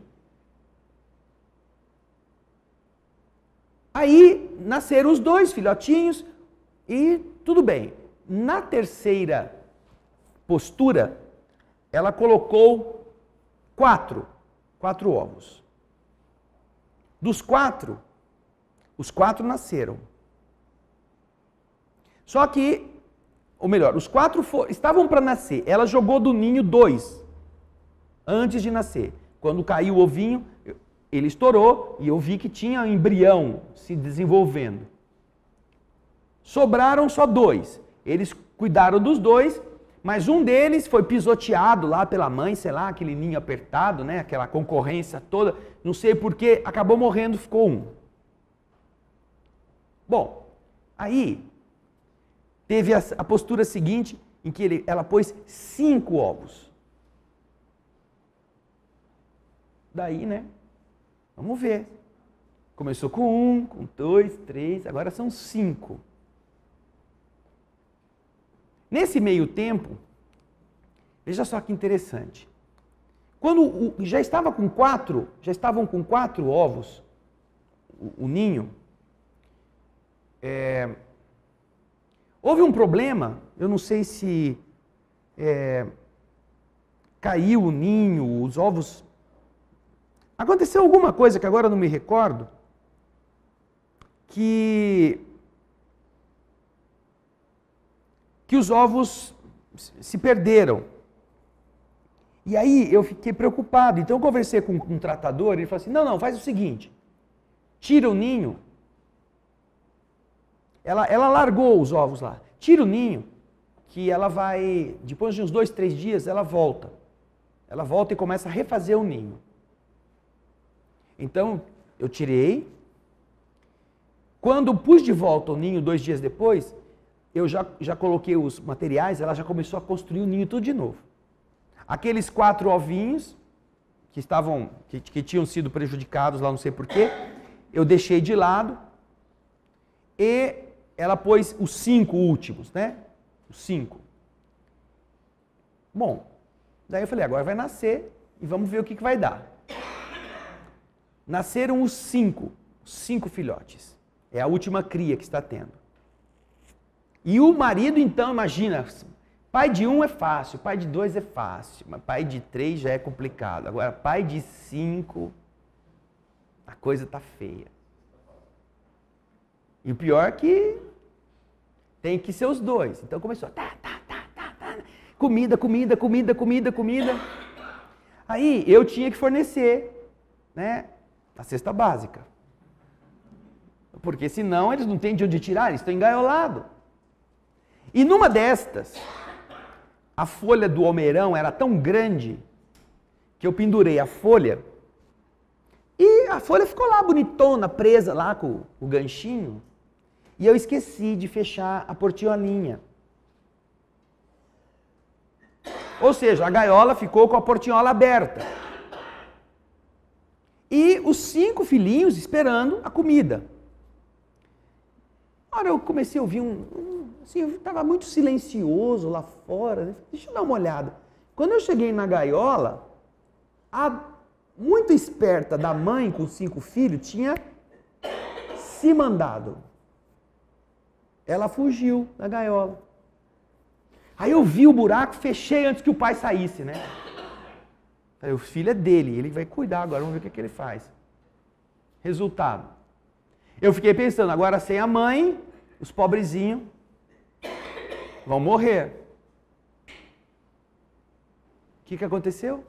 Aí nasceram os 2 filhotinhos e tudo bem. Na terceira postura, ela colocou 4 ovos. Dos 4, os 4 nasceram. Só que ou melhor, os 4 estavam para nascer. Ela jogou do ninho 2 antes de nascer. Quando caiu o ovinho, ele estourou e eu vi que tinha um embrião se desenvolvendo. Sobraram só 2. Eles cuidaram dos 2, mas um deles foi pisoteado lá pela mãe, sei lá, aquele ninho apertado, né? Aquela concorrência toda, não sei porquê, acabou morrendo, ficou um. Bom, aí teve a postura seguinte, em que ela pôs 5 ovos. Daí, né? Vamos ver. Começou com 1, com 2, 3, agora são 5. Nesse meio tempo, veja só que interessante. Quando já estava com quatro, já estavam com quatro ovos, o ninho, houve um problema, eu não sei se caiu o ninho, os ovos, aconteceu alguma coisa que agora não me recordo, que os ovos se perderam. E aí eu fiquei preocupado, então eu conversei com um tratador, ele falou assim, não, faz o seguinte, tira o ninho, ela largou os ovos lá, tira o ninho, que ela vai, depois de uns 2, 3 dias, ela volta e começa a refazer o ninho. Então, eu tirei, quando pus de volta o ninho 2 dias depois, eu já coloquei os materiais, ela já começou a construir o ninho tudo de novo. Aqueles 4 ovinhos que estavam, que tinham sido prejudicados lá, não sei porquê, eu deixei de lado e ela pôs os 5 últimos, né? Os 5. Bom, daí eu falei, agora vai nascer e vamos ver o que vai dar. Nasceram os 5 filhotes. É a última cria que está tendo. E o marido, então, imagina... Pai de 1 é fácil, pai de 2 é fácil, mas pai de 3 já é complicado. Agora, pai de 5, a coisa tá feia. E o pior é que tem que ser os 2. Então começou, tá. Comida. Aí eu tinha que fornecer, né, a cesta básica. Porque senão eles não têm de onde tirar, eles estão engaiolados. E numa destas... A folha do almeirão era tão grande que eu pendurei a folha e a folha ficou lá bonitona, presa lá com o ganchinho, e eu esqueci de fechar a portinholinha. Ou seja, a gaiola ficou com a portinhola aberta. E os 5 filhinhos esperando a comida. Na hora eu comecei a ouvir assim, eu estava muito silencioso lá fora, né? Deixa eu dar uma olhada. Quando eu cheguei na gaiola, a muito esperta da mãe com 5 filhos tinha se mandado. Ela fugiu da gaiola. Aí eu vi o buraco, fechei antes que o pai saísse, né? Aí, o filho é dele, ele vai cuidar agora, vamos ver o que ele faz. Resultado. Eu fiquei pensando, agora sem a mãe, os pobrezinhos vão morrer. O que aconteceu?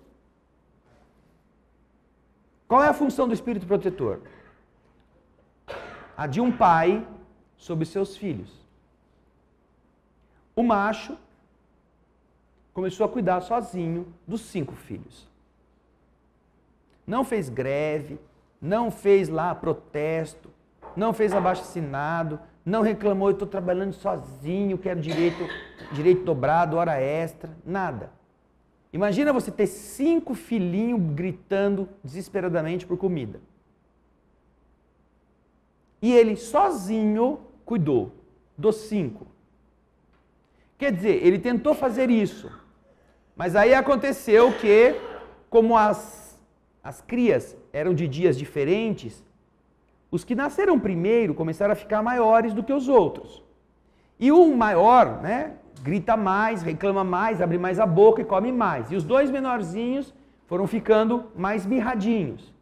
Qual é a função do espírito protetor? A de um pai sobre seus filhos. O macho começou a cuidar sozinho dos 5 filhos. Não fez greve, não fez lá protesto, não fez abaixo-assinado, não reclamou, eu estou trabalhando sozinho, quero direito dobrado, hora extra, nada. Imagina você ter 5 filhinhos gritando desesperadamente por comida. E ele sozinho cuidou dos 5. Quer dizer, ele tentou fazer isso, mas aí aconteceu que, como as crias eram de dias diferentes, os que nasceram primeiro começaram a ficar maiores do que os outros. E um maior, né, grita mais, reclama mais, abre mais a boca e come mais. E os 2 menorzinhos foram ficando mais mirradinhos.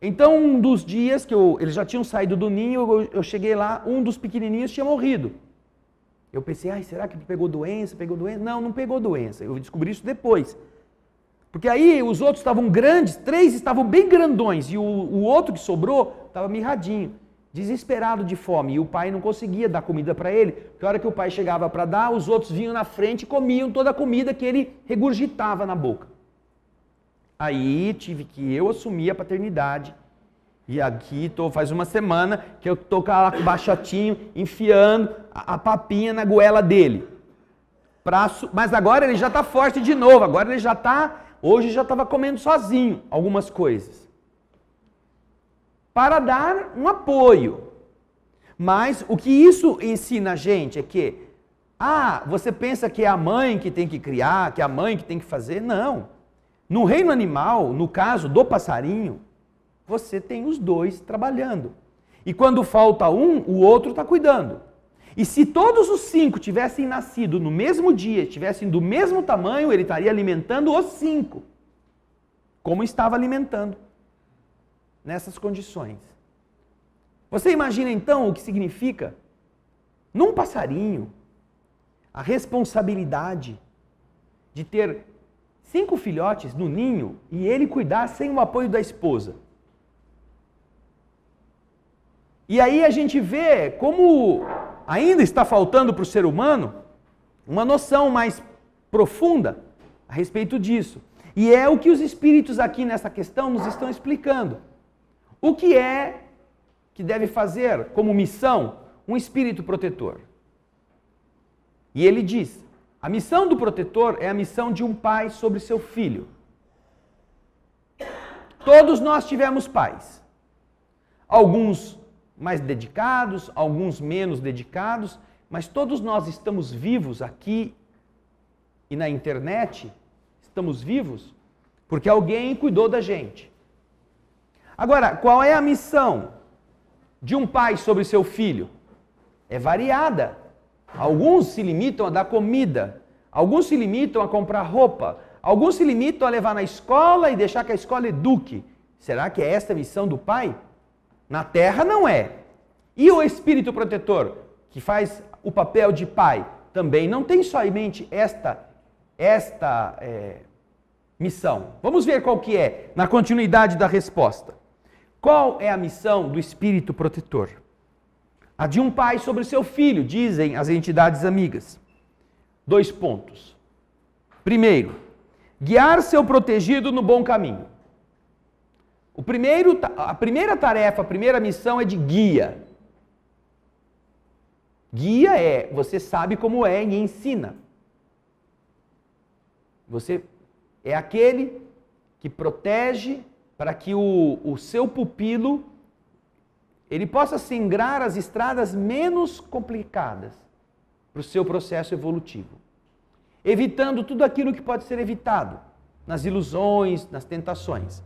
Então, um dos dias que eles já tinham saído do ninho, eu cheguei lá, um dos pequenininhos tinha morrido. Eu pensei, ai, será que pegou doença? Pegou doença? Não, não pegou doença. Eu descobri isso depois. Porque aí os outros estavam grandes, 3 estavam bem grandões, e o outro que sobrou estava mirradinho, desesperado de fome. E o pai não conseguia dar comida para ele, porque a hora que o pai chegava para dar, os outros vinham na frente e comiam toda a comida que ele regurgitava na boca. Aí tive que eu assumir a paternidade. E aqui faz uma semana que eu estou lá com o baixotinho, enfiando a papinha na goela dele. Mas agora ele já está forte de novo, agora ele já está... Hoje já estava comendo sozinho algumas coisas. Para dar um apoio. Mas o que isso ensina a gente é que, você pensa que é a mãe que tem que criar, que é a mãe que tem que fazer. Não. No reino animal, no caso do passarinho, você tem os dois trabalhando. E quando falta um, o outro está cuidando. E se todos os cinco tivessem nascido no mesmo dia, tivessem do mesmo tamanho, ele estaria alimentando os cinco. Como estava alimentando nessas condições. Você imagina então o que significa, num passarinho, a responsabilidade de ter 5 filhotes no ninho e ele cuidar sem o apoio da esposa. E aí a gente vê como ainda está faltando para o ser humano uma noção mais profunda a respeito disso. E é o que os espíritos aqui nessa questão nos estão explicando. O que é que deve fazer como missão um espírito protetor? E ele diz, a missão do protetor é a missão de um pai sobre seu filho. Todos nós tivemos pais. Alguns mais dedicados, alguns menos dedicados, mas todos nós estamos vivos aqui e na internet. Estamos vivos porque alguém cuidou da gente. Agora, qual é a missão de um pai sobre seu filho? É variada. Alguns se limitam a dar comida, alguns se limitam a comprar roupa, alguns se limitam a levar na escola e deixar que a escola eduque. Será que é esta a missão do pai? Na terra não é. E o espírito protetor, que faz o papel de pai, também não tem somente esta missão. Vamos ver qual que é, na continuidade da resposta. Qual é a missão do espírito protetor? A de um pai sobre seu filho, dizem as entidades amigas. 2 pontos. Primeiro, guiar seu protegido no bom caminho. A primeira tarefa, a primeira missão é de guia. Guia é, você sabe como é e ensina. Você é aquele que protege para que o seu pupilo ele possa singrar as estradas menos complicadas para o seu processo evolutivo, evitando tudo aquilo que pode ser evitado, nas ilusões, nas tentações.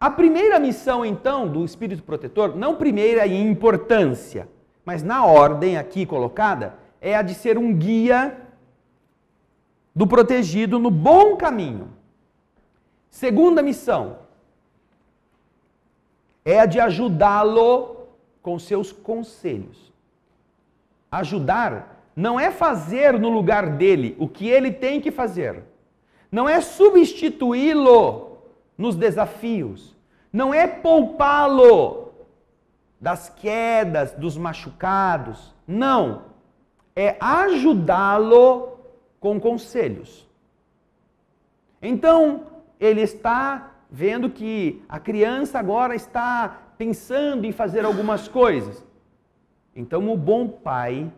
A primeira missão, então, do espírito protetor, não primeira em importância, mas na ordem aqui colocada, é a de ser um guia do protegido no bom caminho. Segunda missão é a de ajudá-lo com seus conselhos. Ajudar não é fazer no lugar dele o que ele tem que fazer. Não é substituí-lo nos desafios. Não é poupá-lo das quedas, dos machucados. Não. É ajudá-lo com conselhos. Então, ele está vendo que a criança agora está pensando em fazer algumas coisas. Então, o bom pai,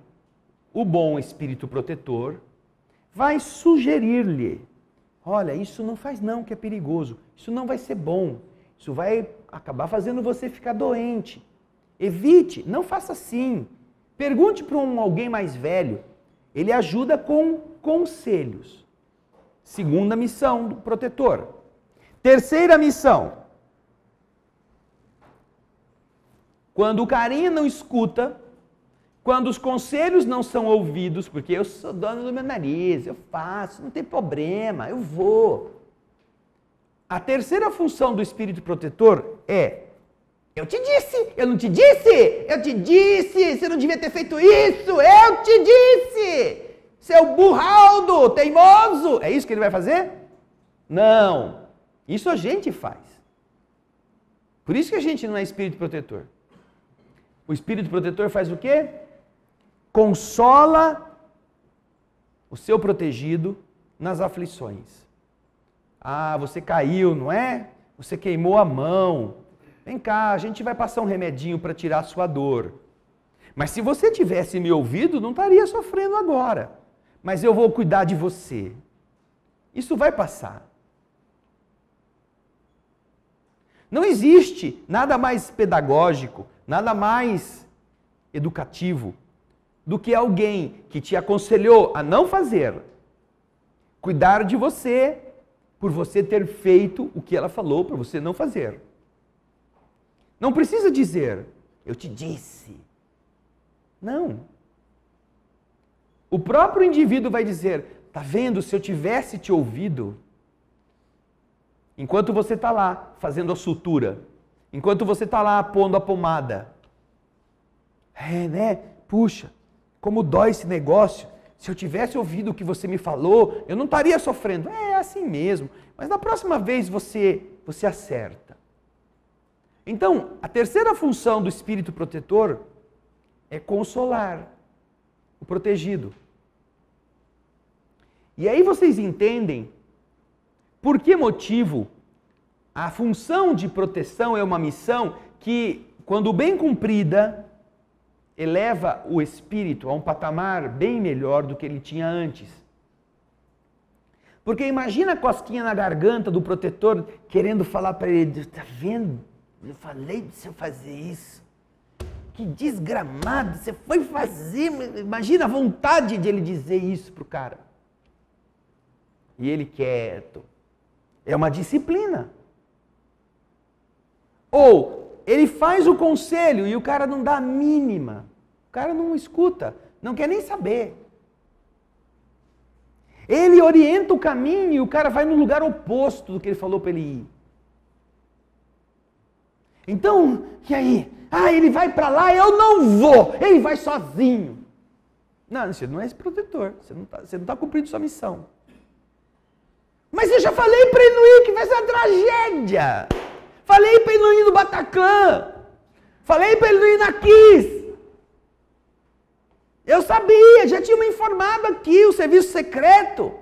o bom espírito protetor, vai sugerir-lhe, olha, isso não faz não, que é perigoso, isso não vai ser bom, isso vai acabar fazendo você ficar doente. Evite, não faça assim. Pergunte para alguém mais velho. Ele ajuda com conselhos. Segunda missão do protetor. Terceira missão. Quando o carinha não escuta, quando os conselhos não são ouvidos, porque eu sou dono do meu nariz, eu faço, não tem problema, eu vou. A terceira função do espírito protetor é: eu te disse, eu não te disse, eu te disse, você não devia ter feito isso, eu te disse, seu burraldo, teimoso. É isso que ele vai fazer? Não, isso a gente faz. Por isso que a gente não é espírito protetor. O espírito protetor faz o quê? Consola o seu protegido nas aflições. Ah, você caiu, não é? Você queimou a mão. Vem cá, a gente vai passar um remedinho para tirar a sua dor. Mas se você tivesse me ouvido, não estaria sofrendo agora. Mas eu vou cuidar de você. Isso vai passar. Não existe nada mais pedagógico, nada mais educativo do que alguém que te aconselhou a não fazer, cuidar de você por você ter feito o que ela falou para você não fazer. Não precisa dizer, eu te disse. Não. O próprio indivíduo vai dizer, tá vendo, se eu tivesse te ouvido, enquanto você está lá fazendo a sutura, enquanto você está lá pondo a pomada, é, né? Puxa, como dói esse negócio. Se eu tivesse ouvido o que você me falou, eu não estaria sofrendo. É assim mesmo. Mas na próxima vez você acerta. Então, a terceira função do espírito protetor é consolar o protegido. E aí vocês entendem por que motivo a função de proteção é uma missão que, quando bem cumprida, eleva o espírito a um patamar bem melhor do que ele tinha antes. Porque imagina a cosquinha na garganta do protetor querendo falar para ele, tá vendo? Eu falei de você fazer isso. Que desgramado, você foi fazer. Imagina a vontade de ele dizer isso pro cara. E ele quieto. É uma disciplina. Ou ele faz o conselho e o cara não dá a mínima. O cara não escuta, não quer nem saber. Ele orienta o caminho e o cara vai no lugar oposto do que ele falou para ele ir. Então, e aí? Ah, ele vai para lá, eu não vou. Ele vai sozinho. Não, você não é esse protetor. Você não tá cumprindo sua missão. Mas eu já falei para ele não ir, que vai ser uma tragédia. Falei para ele não ir no Bataclan. Falei para ele não ir na Kiss. Eu sabia, já tinha me informado aqui, o serviço secreto.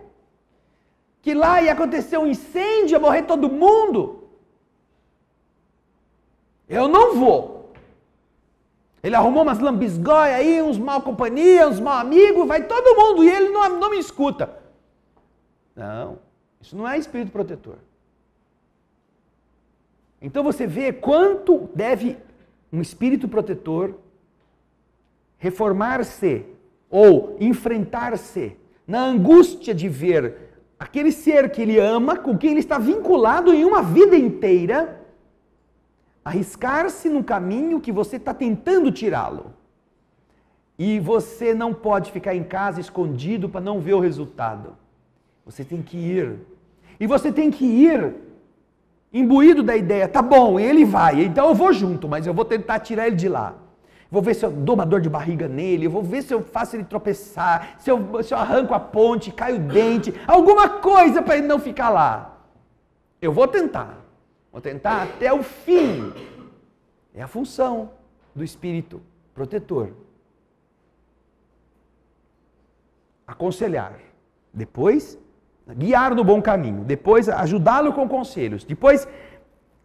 Que lá ia acontecer um incêndio, ia morrer todo mundo. Eu não vou. Ele arrumou umas lambisgoias aí, uns mal companhia, uns mal amigos, vai todo mundo e ele não me escuta. Não, isso não é espírito protetor. Então você vê quanto deve um espírito protetor reformar-se ou enfrentar-se na angústia de ver aquele ser que ele ama, com quem ele está vinculado em uma vida inteira, arriscar-se no caminho que você está tentando tirá-lo. E você não pode ficar em casa escondido para não ver o resultado. Você tem que ir. E você tem que ir imbuído da ideia, tá bom, ele vai, então eu vou junto, mas eu vou tentar tirar ele de lá. Vou ver se eu dou uma dor de barriga nele, vou ver se eu faço ele tropeçar, se eu arranco a ponte, caio o dente, alguma coisa para ele não ficar lá. Eu vou tentar até o fim. É a função do espírito protetor. Aconselhar. Depois, guiar no bom caminho, depois ajudá-lo com conselhos, depois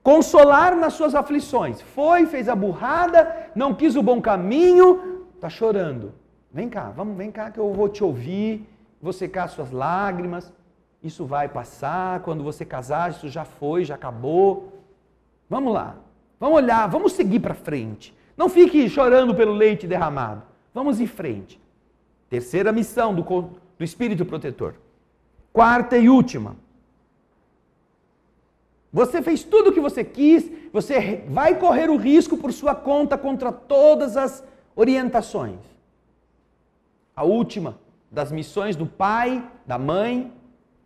consolar nas suas aflições. Foi, fez a burrada, não quis o bom caminho, está chorando. Vem cá, vamos, vem cá que eu vou te ouvir, vou secar suas lágrimas, isso vai passar, quando você casar, isso já foi, já acabou. Vamos lá, vamos olhar, vamos seguir para frente. Não fique chorando pelo leite derramado, vamos em frente. Terceira missão do espírito protetor. Quarta e última. Você fez tudo o que você quis, você vai correr o risco por sua conta contra todas as orientações. A última das missões do pai, da mãe,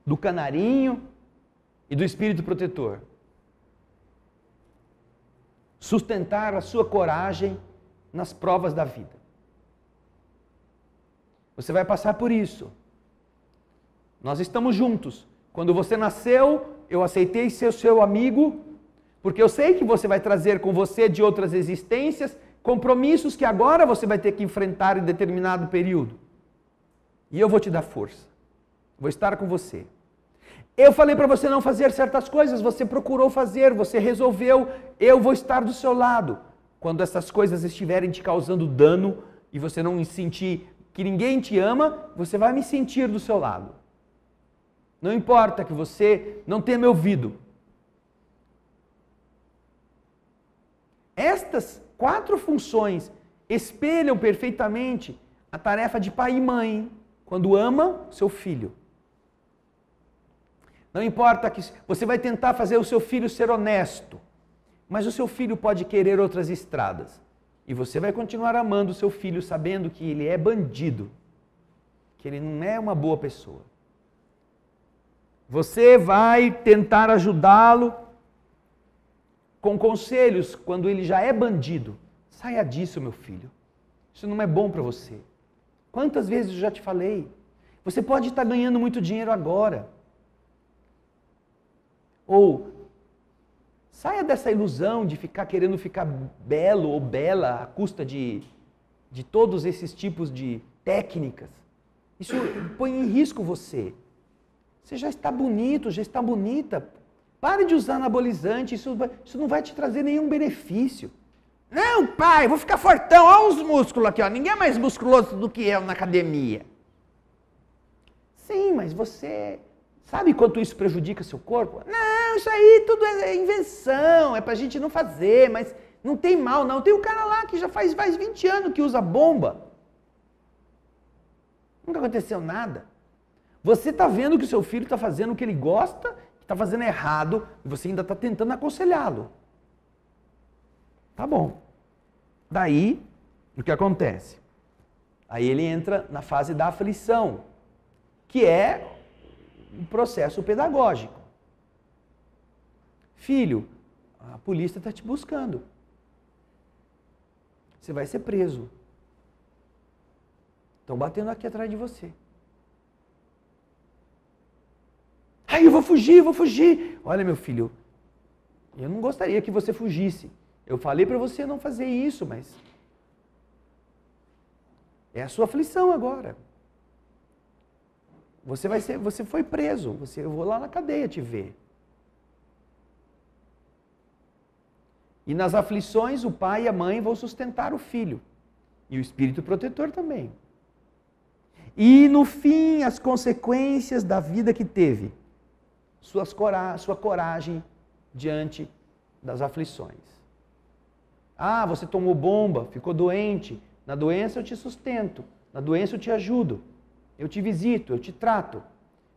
do canarinho e do espírito protetor. Sustentar a sua coragem nas provas da vida. Você vai passar por isso. Nós estamos juntos. Quando você nasceu, eu aceitei ser seu amigo, porque eu sei que você vai trazer com você de outras existências compromissos que agora você vai ter que enfrentar em determinado período. E eu vou te dar força. Vou estar com você. Eu falei para você não fazer certas coisas, você procurou fazer, você resolveu, eu vou estar do seu lado. Quando essas coisas estiverem te causando dano e você não sentir que ninguém te ama, você vai me sentir do seu lado. Não importa que você não tenha me ouvido. Estas quatro funções espelham perfeitamente a tarefa de pai e mãe, quando ama seu filho. Não importa que... Você vai tentar fazer o seu filho ser honesto, mas o seu filho pode querer outras estradas. E você vai continuar amando o seu filho, sabendo que ele é bandido, que ele não é uma boa pessoa. Você vai tentar ajudá-lo com conselhos quando ele já é bandido. Saia disso, meu filho. Isso não é bom para você. Quantas vezes eu já te falei? Você pode estar ganhando muito dinheiro agora. Ou saia dessa ilusão de ficar querendo ficar belo ou bela à custa de todos esses tipos de técnicas. Isso põe em risco você. Você já está bonito, já está bonita. Pare de usar anabolizante, isso não vai te trazer nenhum benefício. Não, pai, vou ficar fortão, olha os músculos aqui, ó. Ninguém é mais musculoso do que eu na academia. Sim, mas você sabe quanto isso prejudica seu corpo? Não, isso aí tudo é invenção, é pra gente não fazer, mas não tem mal não. Tem um cara lá que já faz 20 anos que usa bomba. Nunca aconteceu nada. Você tá vendo que o seu filho tá fazendo o que ele gosta, que tá fazendo errado, e você ainda tá tentando aconselhá-lo. Tá bom. Daí, o que acontece? Aí ele entra na fase da aflição, que é um processo pedagógico. Filho, a polícia está te buscando. Você vai ser preso. Estão batendo aqui atrás de você. Aí eu vou fugir, vou fugir. Olha, meu filho, eu não gostaria que você fugisse. Eu falei para você não fazer isso, mas é a sua aflição agora. Você foi preso, eu vou lá na cadeia te ver. E nas aflições o pai e a mãe vão sustentar o filho. E o espírito protetor também. E no fim as consequências da vida que teve. Sua coragem diante das aflições. Ah, você tomou bomba, ficou doente. Na doença eu te sustento, na doença eu te ajudo. Eu te visito, eu te trato.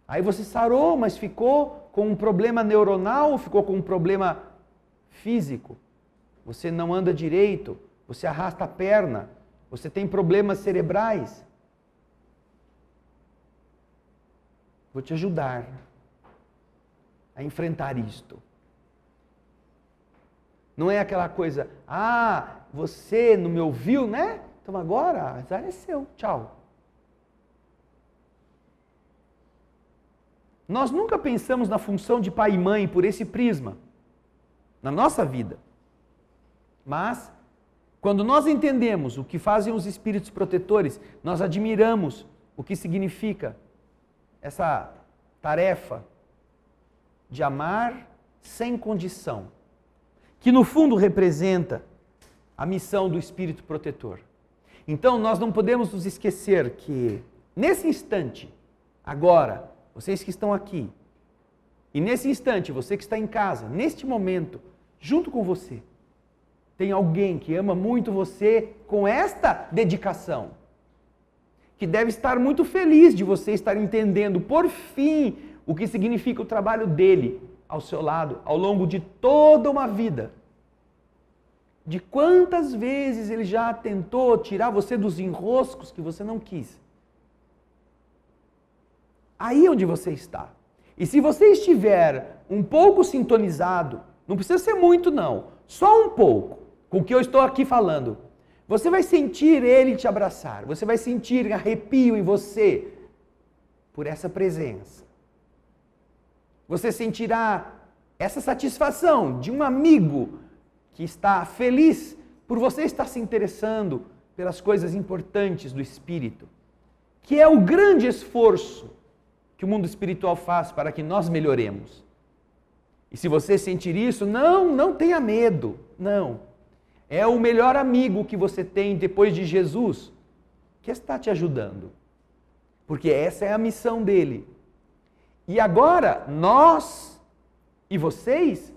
Aí você sarou, mas ficou com um problema neuronal, ficou com um problema físico. Você não anda direito, você arrasta a perna, você tem problemas cerebrais. Vou te ajudar a enfrentar isto. Não é aquela coisa, ah, você não me ouviu, né? Então agora, azar é seu, tchau. Nós nunca pensamos na função de pai e mãe por esse prisma, na nossa vida. Mas, quando nós entendemos o que fazem os espíritos protetores, nós admiramos o que significa essa tarefa de amar sem condição, que no fundo representa a missão do espírito protetor. Então, nós não podemos nos esquecer que, nesse instante, agora, vocês que estão aqui, e nesse instante, você que está em casa, neste momento, junto com você, tem alguém que ama muito você com esta dedicação, que deve estar muito feliz de você estar entendendo, por fim, o que significa o trabalho dele ao seu lado, ao longo de toda uma vida. De quantas vezes ele já tentou tirar você dos enroscos que você não quis. Aí onde você está. E se você estiver um pouco sintonizado, não precisa ser muito não, só um pouco, com o que eu estou aqui falando, você vai sentir ele te abraçar, você vai sentir arrepio em você por essa presença. Você sentirá essa satisfação de um amigo que está feliz por você estar se interessando pelas coisas importantes do espírito, que é o grande esforço que o mundo espiritual faz para que nós melhoremos. E se você sentir isso, não tenha medo, não. É o melhor amigo que você tem depois de Jesus, que está te ajudando. Porque essa é a missão dele. E agora, nós e vocês,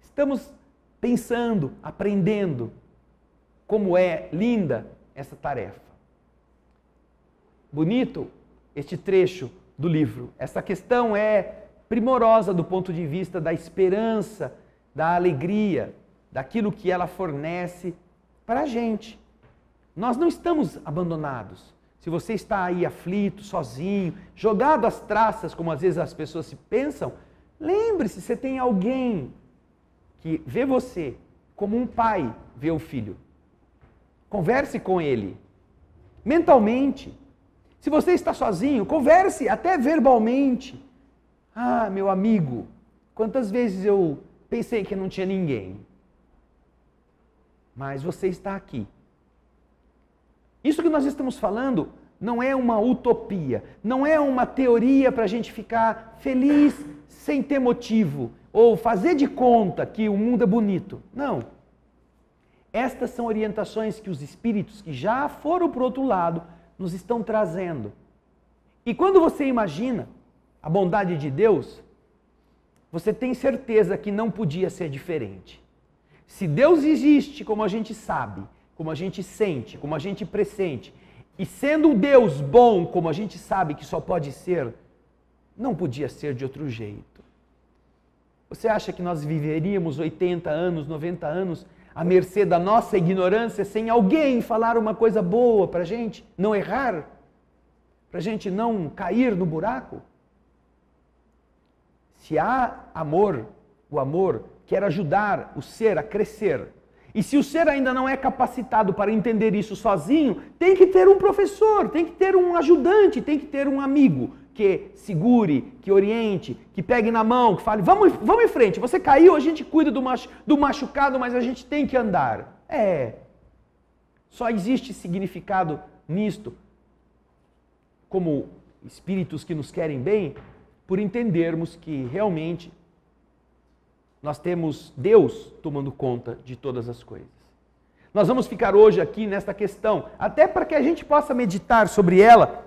estamos pensando, aprendendo, como é linda essa tarefa. Bonito este trecho do livro. Essa questão é primorosa do ponto de vista da esperança, da alegria, daquilo que ela fornece para a gente. Nós não estamos abandonados. Se você está aí aflito, sozinho, jogado às traças, como às vezes as pessoas se pensam, lembre-se, você tem alguém que vê você como um pai vê o filho. Converse com ele, mentalmente. Se você está sozinho, converse até verbalmente. Ah, meu amigo, quantas vezes eu pensei que não tinha ninguém. Mas você está aqui. Isso que nós estamos falando não é uma utopia, não é uma teoria para a gente ficar feliz sem ter motivo, ou fazer de conta que o mundo é bonito. Não. Estas são orientações que os espíritos que já foram para o outro lado nos estão trazendo. E quando você imagina a bondade de Deus, você tem certeza que não podia ser diferente. Se Deus existe, como a gente sabe, como a gente sente, como a gente pressente, e sendo um Deus bom, como a gente sabe que só pode ser, não podia ser de outro jeito. Você acha que nós viveríamos 80 anos, 90 anos, à mercê da nossa ignorância, sem alguém falar uma coisa boa para a gente não errar? Para a gente não cair no buraco? Se há amor, o amor quer ajudar o ser a crescer. E se o ser ainda não é capacitado para entender isso sozinho, tem que ter um professor, tem que ter um ajudante, tem que ter um amigo que segure, que oriente, que pegue na mão, que fale, vamos em frente, você caiu, a gente cuida do machucado, mas a gente tem que andar. É, só existe significado nisto, como espíritos que nos querem bem, por entendermos que realmente nós temos Deus tomando conta de todas as coisas. Nós vamos ficar hoje aqui nesta questão, até para que a gente possa meditar sobre ela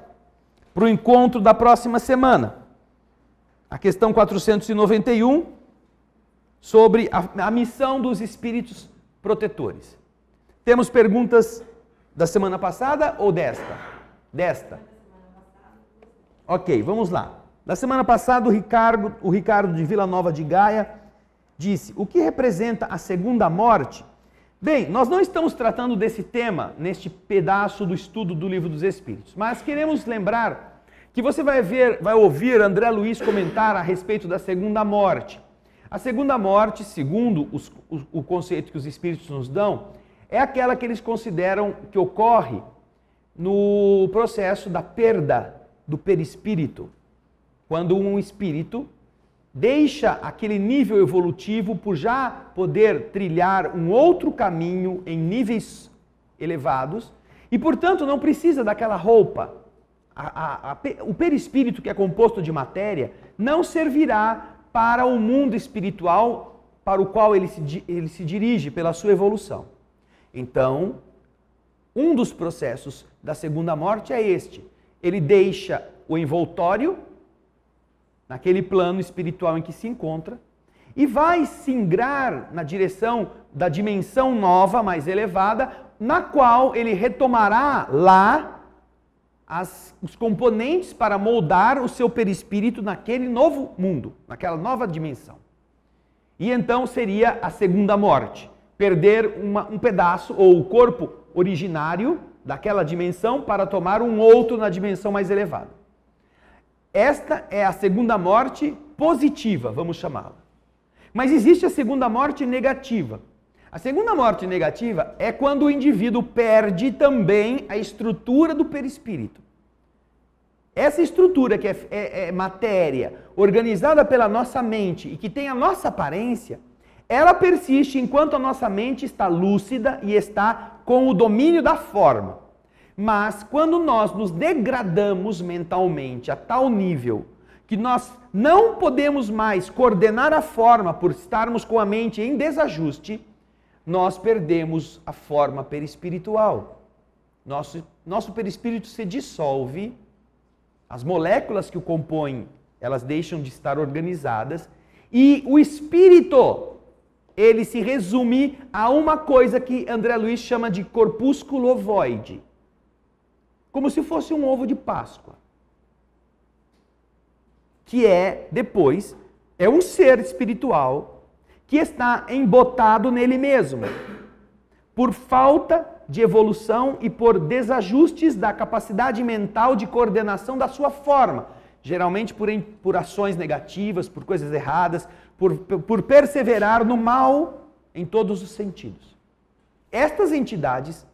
para o encontro da próxima semana. A questão 491, sobre a missão dos espíritos protetores. Temos perguntas da semana passada ou desta? Desta. Ok, vamos lá. Na semana passada, o Ricardo de Vila Nova de Gaia disse, o que representa a segunda morte? Bem, nós não estamos tratando desse tema neste pedaço do estudo do Livro dos Espíritos, mas queremos lembrar que você vai ouvir André Luiz comentar a respeito da segunda morte. A segunda morte, segundo o conceito que os Espíritos nos dão, é aquela que eles consideram que ocorre no processo da perda do perispírito. Quando um espírito deixa aquele nível evolutivo por já poder trilhar um outro caminho em níveis elevados e, portanto, não precisa daquela roupa. O perispírito, que é composto de matéria, não servirá para o mundo espiritual para o qual ele se dirige pela sua evolução. Então, um dos processos da segunda morte é este. Ele deixa o envoltório naquele plano espiritual em que se encontra, e vai singrar na direção da dimensão nova, mais elevada, na qual ele retomará lá os componentes para moldar o seu perispírito naquele novo mundo, naquela nova dimensão. E então seria a segunda morte, perder um pedaço ou o corpo originário daquela dimensão para tomar um outro na dimensão mais elevada. Esta é a segunda morte positiva, vamos chamá-la. Mas existe a segunda morte negativa. A segunda morte negativa é quando o indivíduo perde também a estrutura do perispírito. Essa estrutura que é matéria, organizada pela nossa mente e que tem a nossa aparência, ela persiste enquanto a nossa mente está lúcida e está com o domínio da forma. Mas quando nós nos degradamos mentalmente a tal nível que nós não podemos mais coordenar a forma por estarmos com a mente em desajuste, nós perdemos a forma perispiritual. Nosso perispírito se dissolve, as moléculas que o compõem, elas deixam de estar organizadas e o espírito, ele se resume a uma coisa que André Luiz chama de corpúsculo ovoide. Como se fosse um ovo de Páscoa. que é um ser espiritual que está embotado nele mesmo, por falta de evolução e por desajustes da capacidade mental de coordenação da sua forma, geralmente por ações negativas, por coisas erradas, por perseverar no mal em todos os sentidos. Estas entidades,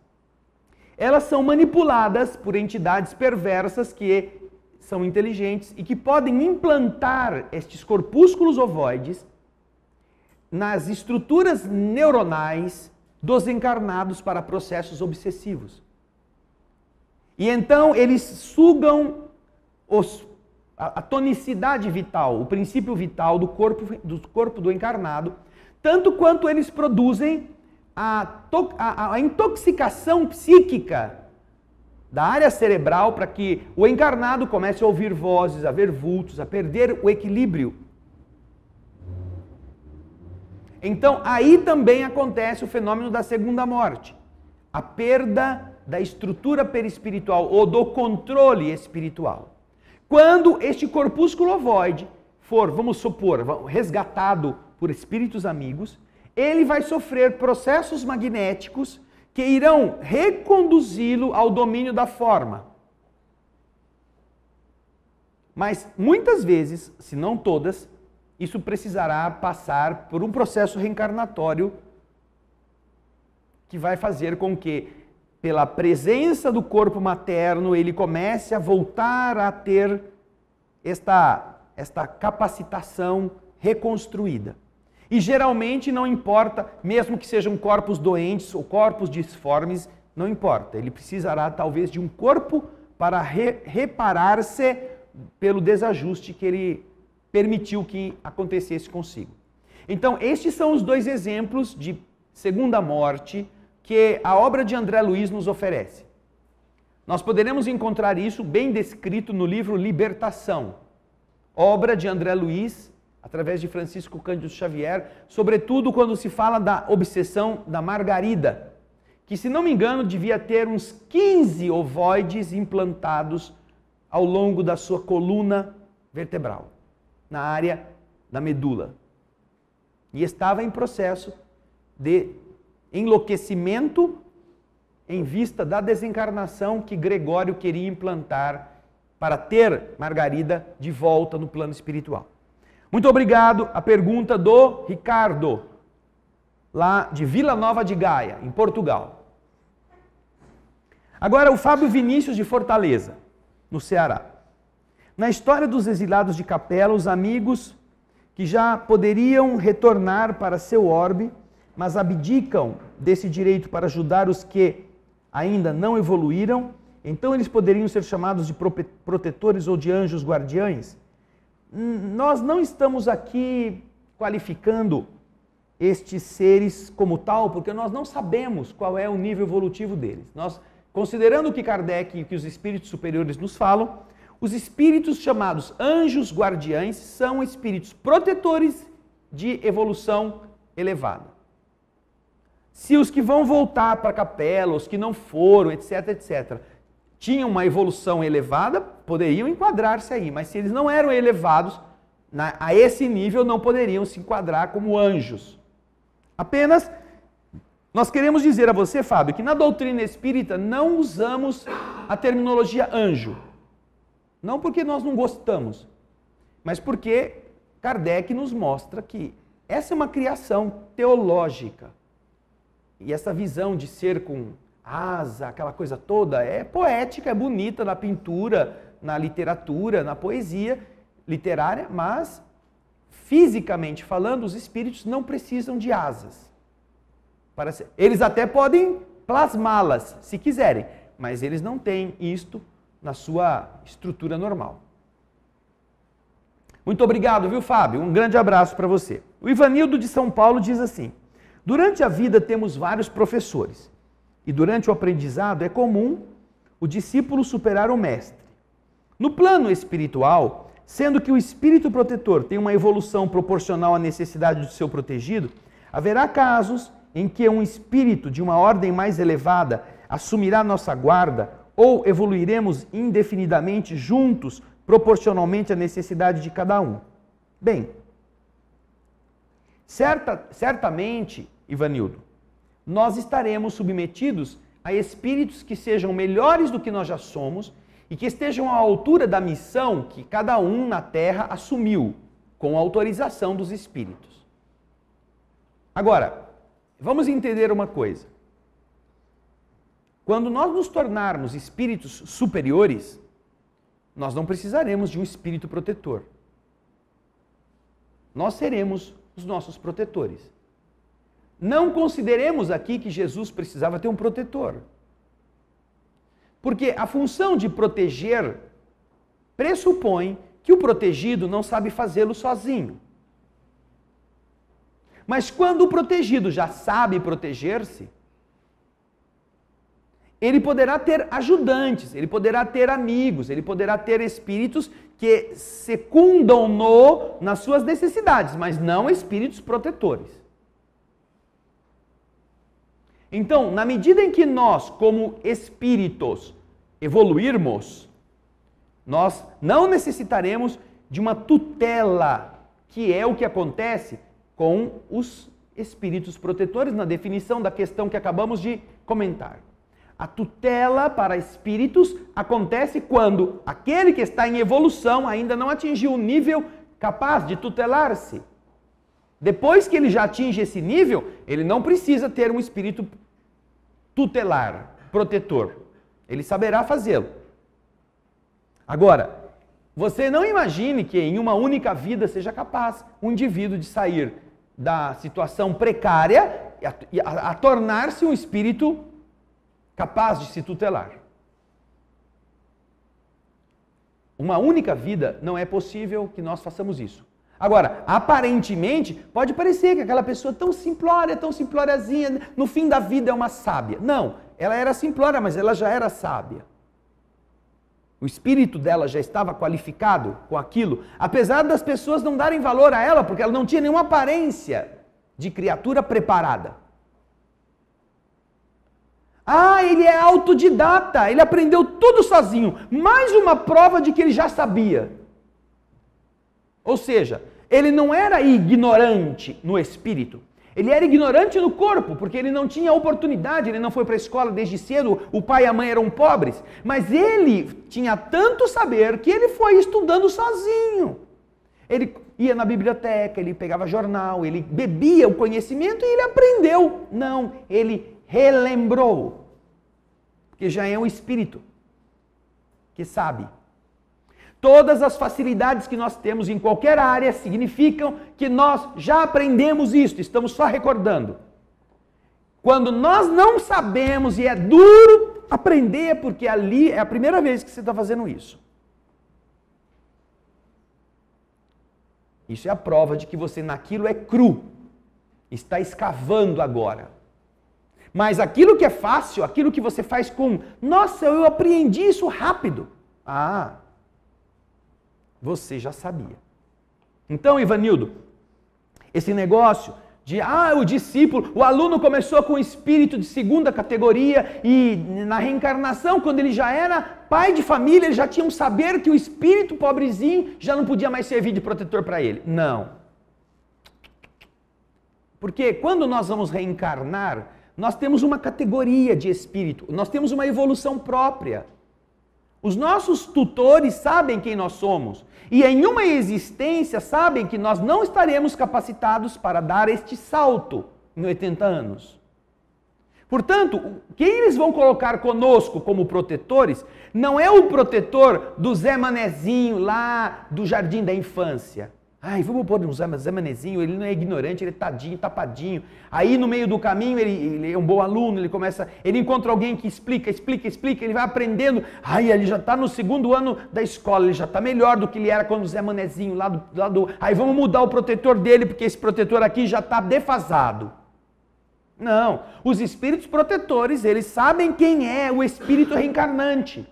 elas são manipuladas por entidades perversas que são inteligentes e que podem implantar estes corpúsculos ovoides nas estruturas neuronais dos encarnados para processos obsessivos. E então eles sugam a tonicidade vital, o princípio vital do corpo do encarnado, tanto quanto eles produzem a intoxicação psíquica da área cerebral para que o encarnado comece a ouvir vozes, a ver vultos, a perder o equilíbrio. Então, aí também acontece o fenômeno da segunda morte, a perda da estrutura perispiritual ou do controle espiritual. Quando este corpúsculo ovoide for, vamos supor, resgatado por espíritos amigos, ele vai sofrer processos magnéticos que irão reconduzi-lo ao domínio da forma. Mas muitas vezes, se não todas, isso precisará passar por um processo reencarnatório que vai fazer com que, pela presença do corpo materno, ele comece a voltar a ter esta capacitação reconstruída. E geralmente não importa, mesmo que sejam corpos doentes ou corpos disformes, não importa. Ele precisará talvez de um corpo para reparar-se pelo desajuste que ele permitiu que acontecesse consigo. Então, estes são os dois exemplos de segunda morte que a obra de André Luiz nos oferece. Nós poderemos encontrar isso bem descrito no livro Libertação, obra de André Luiz, através de Francisco Cândido Xavier, sobretudo quando se fala da obsessão da Margarida, que, se não me engano, devia ter uns 15 ovoides implantados ao longo da sua coluna vertebral, na área da medula. E estava em processo de enlouquecimento em vista da desencarnação que Gregório queria implantar para ter Margarida de volta no plano espiritual. Muito obrigado. A pergunta do Ricardo, lá de Vila Nova de Gaia, em Portugal. Agora, o Fábio Vinícius de Fortaleza, no Ceará. Na história dos exilados de Capela, os amigos que já poderiam retornar para seu orbe, mas abdicam desse direito para ajudar os que ainda não evoluíram, então eles poderiam ser chamados de protetores ou de anjos guardiães? Nós não estamos aqui qualificando estes seres como tal, porque nós não sabemos qual é o nível evolutivo deles. Nós, considerando o que Kardec e que os espíritos superiores nos falam, os espíritos chamados anjos guardiães são espíritos protetores de evolução elevada. Se os que vão voltar para a Capela, os que não foram, etc., etc., tinham uma evolução elevada, poderiam enquadrar-se aí, mas se eles não eram elevados, a esse nível não poderiam se enquadrar como anjos. Apenas, nós queremos dizer a você, Fábio, que na doutrina espírita não usamos a terminologia anjo. Não porque nós não gostamos, mas porque Kardec nos mostra que essa é uma criação teológica. E essa visão de ser com asa, aquela coisa toda, é poética, é bonita na pintura, na literatura, na poesia literária, mas fisicamente falando, os espíritos não precisam de asas. Eles até podem plasmá-las, se quiserem, mas eles não têm isto na sua estrutura normal. Muito obrigado, viu, Fábio? Um grande abraço para você. O Ivanildo de São Paulo diz assim: durante a vida temos vários professores. E durante o aprendizado é comum o discípulo superar o mestre. No plano espiritual, sendo que o espírito protetor tem uma evolução proporcional à necessidade do seu protegido, haverá casos em que um espírito de uma ordem mais elevada assumirá nossa guarda ou evoluiremos indefinidamente juntos proporcionalmente à necessidade de cada um. Bem, certamente, Ivanildo, nós estaremos submetidos a espíritos que sejam melhores do que nós já somos e que estejam à altura da missão que cada um na Terra assumiu, com a autorização dos espíritos. Agora, vamos entender uma coisa. Quando nós nos tornarmos espíritos superiores, nós não precisaremos de um espírito protetor. Nós seremos os nossos protetores. Não consideremos aqui que Jesus precisava ter um protetor. Porque a função de proteger pressupõe que o protegido não sabe fazê-lo sozinho. Mas quando o protegido já sabe proteger-se, ele poderá ter ajudantes, ele poderá ter amigos, ele poderá ter espíritos que secundam-no nas suas necessidades, mas não espíritos protetores. Então, na medida em que nós, como espíritos, evoluirmos, nós não necessitaremos de uma tutela, que é o que acontece com os espíritos protetores, na definição da questão que acabamos de comentar. A tutela para espíritos acontece quando aquele que está em evolução ainda não atingiu o nível capaz de tutelar-se. Depois que ele já atinge esse nível, ele não precisa ter um espírito tutelar, protetor. Ele saberá fazê-lo. Agora, você não imagine que em uma única vida seja capaz um indivíduo de sair da situação precária e a tornar-se um espírito capaz de se tutelar. Uma única vida não é possível que nós façamos isso. Agora, aparentemente, pode parecer que aquela pessoa tão simplóriazinha, no fim da vida é uma sábia. Não, ela era simplória, mas ela já era sábia. O espírito dela já estava qualificado com aquilo, apesar das pessoas não darem valor a ela, porque ela não tinha nenhuma aparência de criatura preparada. Ah, ele é autodidata, ele aprendeu tudo sozinho. Mais uma prova de que ele já sabia. Ou seja, ele não era ignorante no espírito. Ele era ignorante no corpo, porque ele não tinha oportunidade, ele não foi para a escola desde cedo, o pai e a mãe eram pobres. Mas ele tinha tanto saber que ele foi estudando sozinho. Ele ia na biblioteca, ele pegava jornal, ele bebia o conhecimento e ele aprendeu. Não, ele relembrou. Porque já é um espírito que sabe. Todas as facilidades que nós temos em qualquer área significam que nós já aprendemos isso, estamos só recordando. Quando nós não sabemos e é duro aprender, porque ali é a primeira vez que você está fazendo isso. Isso é a prova de que você naquilo é cru, está escavando agora. Mas aquilo que é fácil, aquilo que você faz com, nossa, eu aprendi isso rápido. Ah, você já sabia. Então, Ivanildo, esse negócio de, o discípulo, o aluno começou com um espírito de segunda categoria e na reencarnação, quando ele já era pai de família, ele já tinha um saber que o espírito pobrezinho já não podia mais servir de protetor para ele. Não. Porque quando nós vamos reencarnar, nós temos uma categoria de espírito, nós temos uma evolução própria. Os nossos tutores sabem quem nós somos e em uma existência sabem que nós não estaremos capacitados para dar este salto em 80 anos. Portanto, quem eles vão colocar conosco como protetores não é o protetor do Zé Manezinho lá do Jardim da Infância. Ai, vamos pôr um Zé Manezinho, ele não é ignorante, ele é tadinho, tapadinho. Aí no meio do caminho ele é um bom aluno, ele encontra alguém que explica, ele vai aprendendo. Ai, ele já está no segundo ano da escola, ele já está melhor do que ele era quando o Zé Manezinho lá do... Aí vamos mudar o protetor dele, porque esse protetor aqui já está defasado. Não, os espíritos protetores, eles sabem quem é o espírito reencarnante.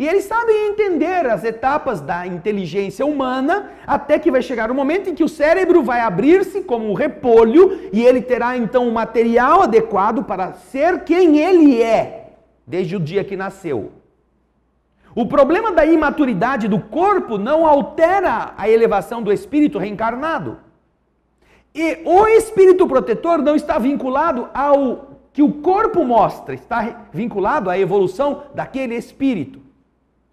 E eles sabem entender as etapas da inteligência humana, até que vai chegar o momento em que o cérebro vai abrir-se como um repolho e ele terá então o material adequado para ser quem ele é, desde o dia que nasceu. O problema da imaturidade do corpo não altera a elevação do espírito reencarnado. E o espírito protetor não está vinculado ao que o corpo mostra, está vinculado à evolução daquele espírito.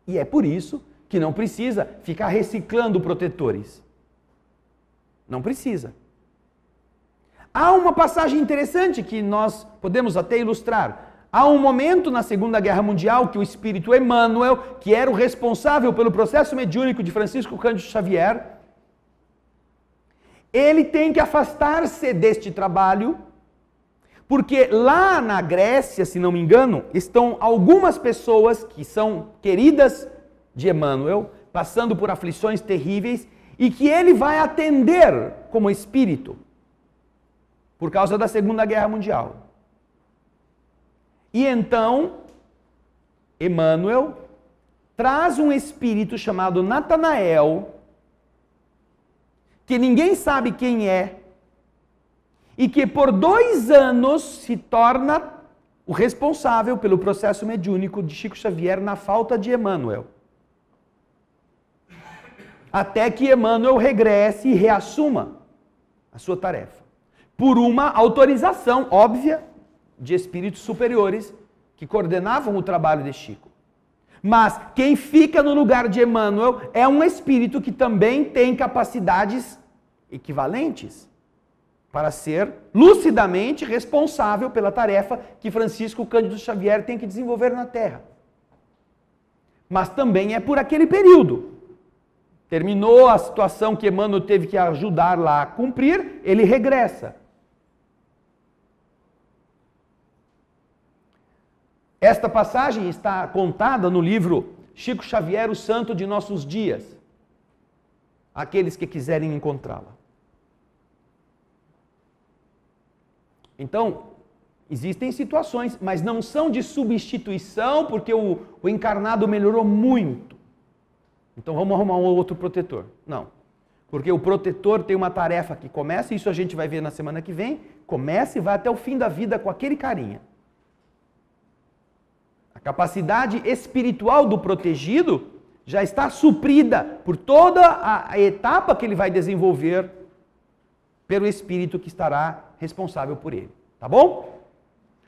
E é por isso que não precisa ficar reciclando protetores. Não precisa. Há uma passagem interessante que nós podemos até ilustrar. Há um momento na Segunda Guerra Mundial que o espírito Emmanuel, que era o responsável pelo processo mediúnico de Francisco Cândido Xavier, ele tem que afastar-se deste trabalho, porque lá na Grécia, se não me engano, estão algumas pessoas que são queridas de Emmanuel, passando por aflições terríveis, e que ele vai atender como espírito, por causa da Segunda Guerra Mundial. E então, Emmanuel traz um espírito chamado Natanael, que ninguém sabe quem é, e que por 2 anos se torna o responsável pelo processo mediúnico de Chico Xavier na falta de Emmanuel. Até que Emmanuel regresse e reassuma a sua tarefa, por uma autorização óbvia de espíritos superiores que coordenavam o trabalho de Chico. Mas quem fica no lugar de Emmanuel é um espírito que também tem capacidades equivalentes para ser lucidamente responsável pela tarefa que Francisco Cândido Xavier tem que desenvolver na Terra. Mas também é por aquele período. Terminou a situação que Emmanuel teve que ajudar lá a cumprir, ele regressa. Esta passagem está contada no livro Chico Xavier, o Santo de Nossos Dias. Aqueles que quiserem encontrá-la. Então, existem situações, mas não são de substituição, porque o encarnado melhorou muito. Então vamos arrumar um outro protetor. Não. Porque o protetor tem uma tarefa que começa, isso a gente vai ver na semana que vem, começa e vai até o fim da vida com aquele carinha. Capacidade espiritual do protegido já está suprida por toda a etapa que ele vai desenvolver pelo espírito que estará responsável por ele. Tá bom?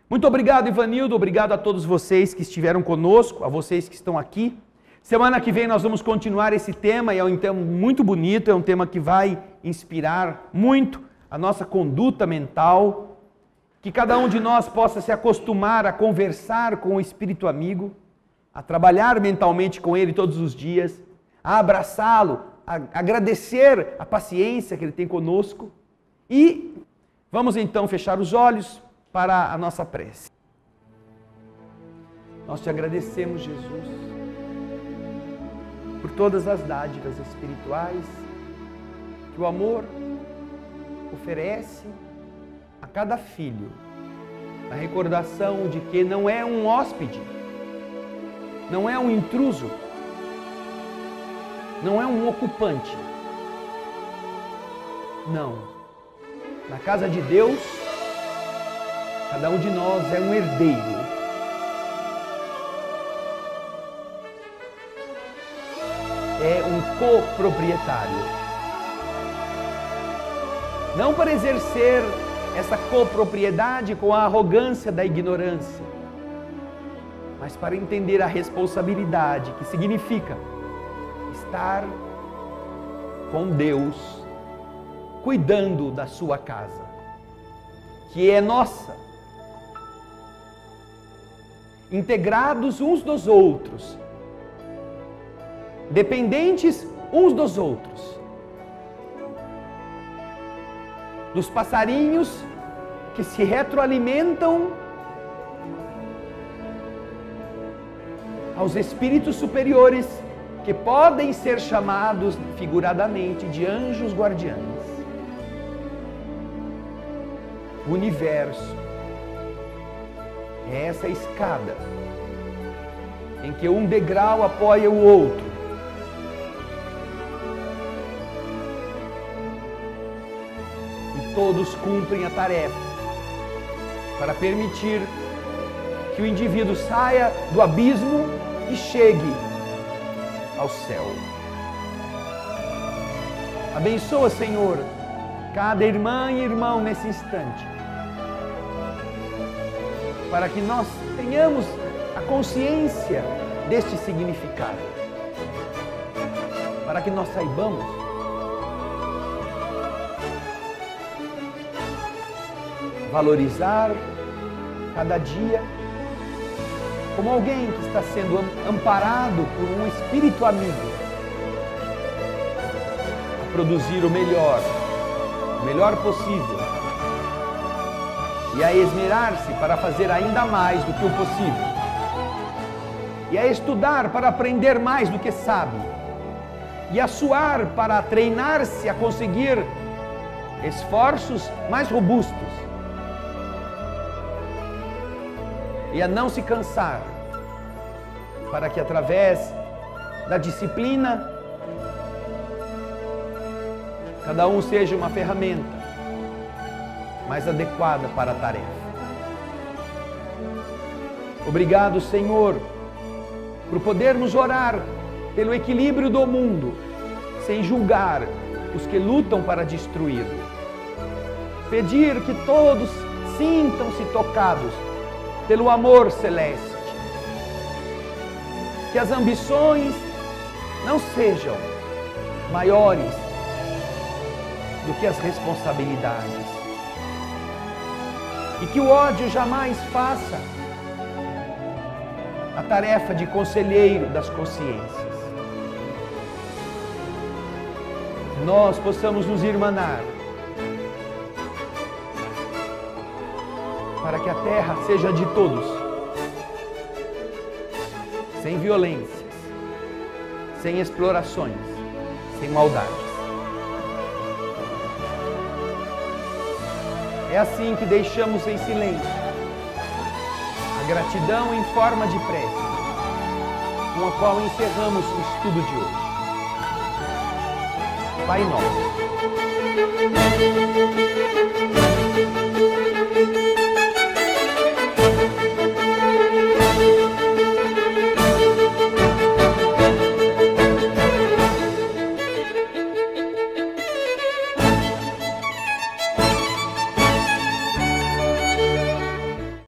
Muito obrigado, Ivanildo. Obrigado a todos vocês que estiveram conosco, a vocês que estão aqui. Semana que vem nós vamos continuar esse tema, e é um tema muito bonito, é um tema que vai inspirar muito a nossa conduta mental. Que cada um de nós possa se acostumar a conversar com o espírito amigo, a trabalhar mentalmente com ele todos os dias, a abraçá-lo, a agradecer a paciência que ele tem conosco. E vamos então fechar os olhos para a nossa prece. Nós te agradecemos, Jesus, por todas as dádivas espirituais que o amor oferece a cada filho, a recordação de que não é um hóspede, não é um intruso, não é um ocupante. Não. Na casa de Deus, cada um de nós é um herdeiro. É um coproprietário. Não para exercer essa copropriedade com a arrogância da ignorância, mas para entender a responsabilidade que significa estar com Deus, cuidando da sua casa, que é nossa, integrados uns dos outros, dependentes uns dos outros, dos passarinhos que se retroalimentam aos espíritos superiores que podem ser chamados figuradamente de anjos guardiães. O universo é essa escada em que um degrau apoia o outro. Todos cumprem a tarefa para permitir que o indivíduo saia do abismo e chegue ao céu. Abençoa, Senhor, cada irmã e irmão nesse instante, para que nós tenhamos a consciência deste significado, para que nós saibamos valorizar cada dia como alguém que está sendo amparado por um espírito amigo a produzir o melhor possível, e a esmerar-se para fazer ainda mais do que o possível, e a estudar para aprender mais do que sabe, e a suar para treinar-se a conseguir esforços mais robustos, e a não se cansar, para que através da disciplina cada um seja uma ferramenta mais adequada para a tarefa. Obrigado, Senhor, por podermos orar pelo equilíbrio do mundo, sem julgar os que lutam para destruí-lo. Pedir que todos sintam-se tocados pelo amor celeste, que as ambições não sejam maiores do que as responsabilidades, e que o ódio jamais faça a tarefa de conselheiro das consciências. Nós possamos nos irmanar, para que a terra seja de todos, sem violências, sem explorações, sem maldades. É assim que deixamos em silêncio a gratidão em forma de prece, com a qual encerramos o estudo de hoje. Pai Nosso.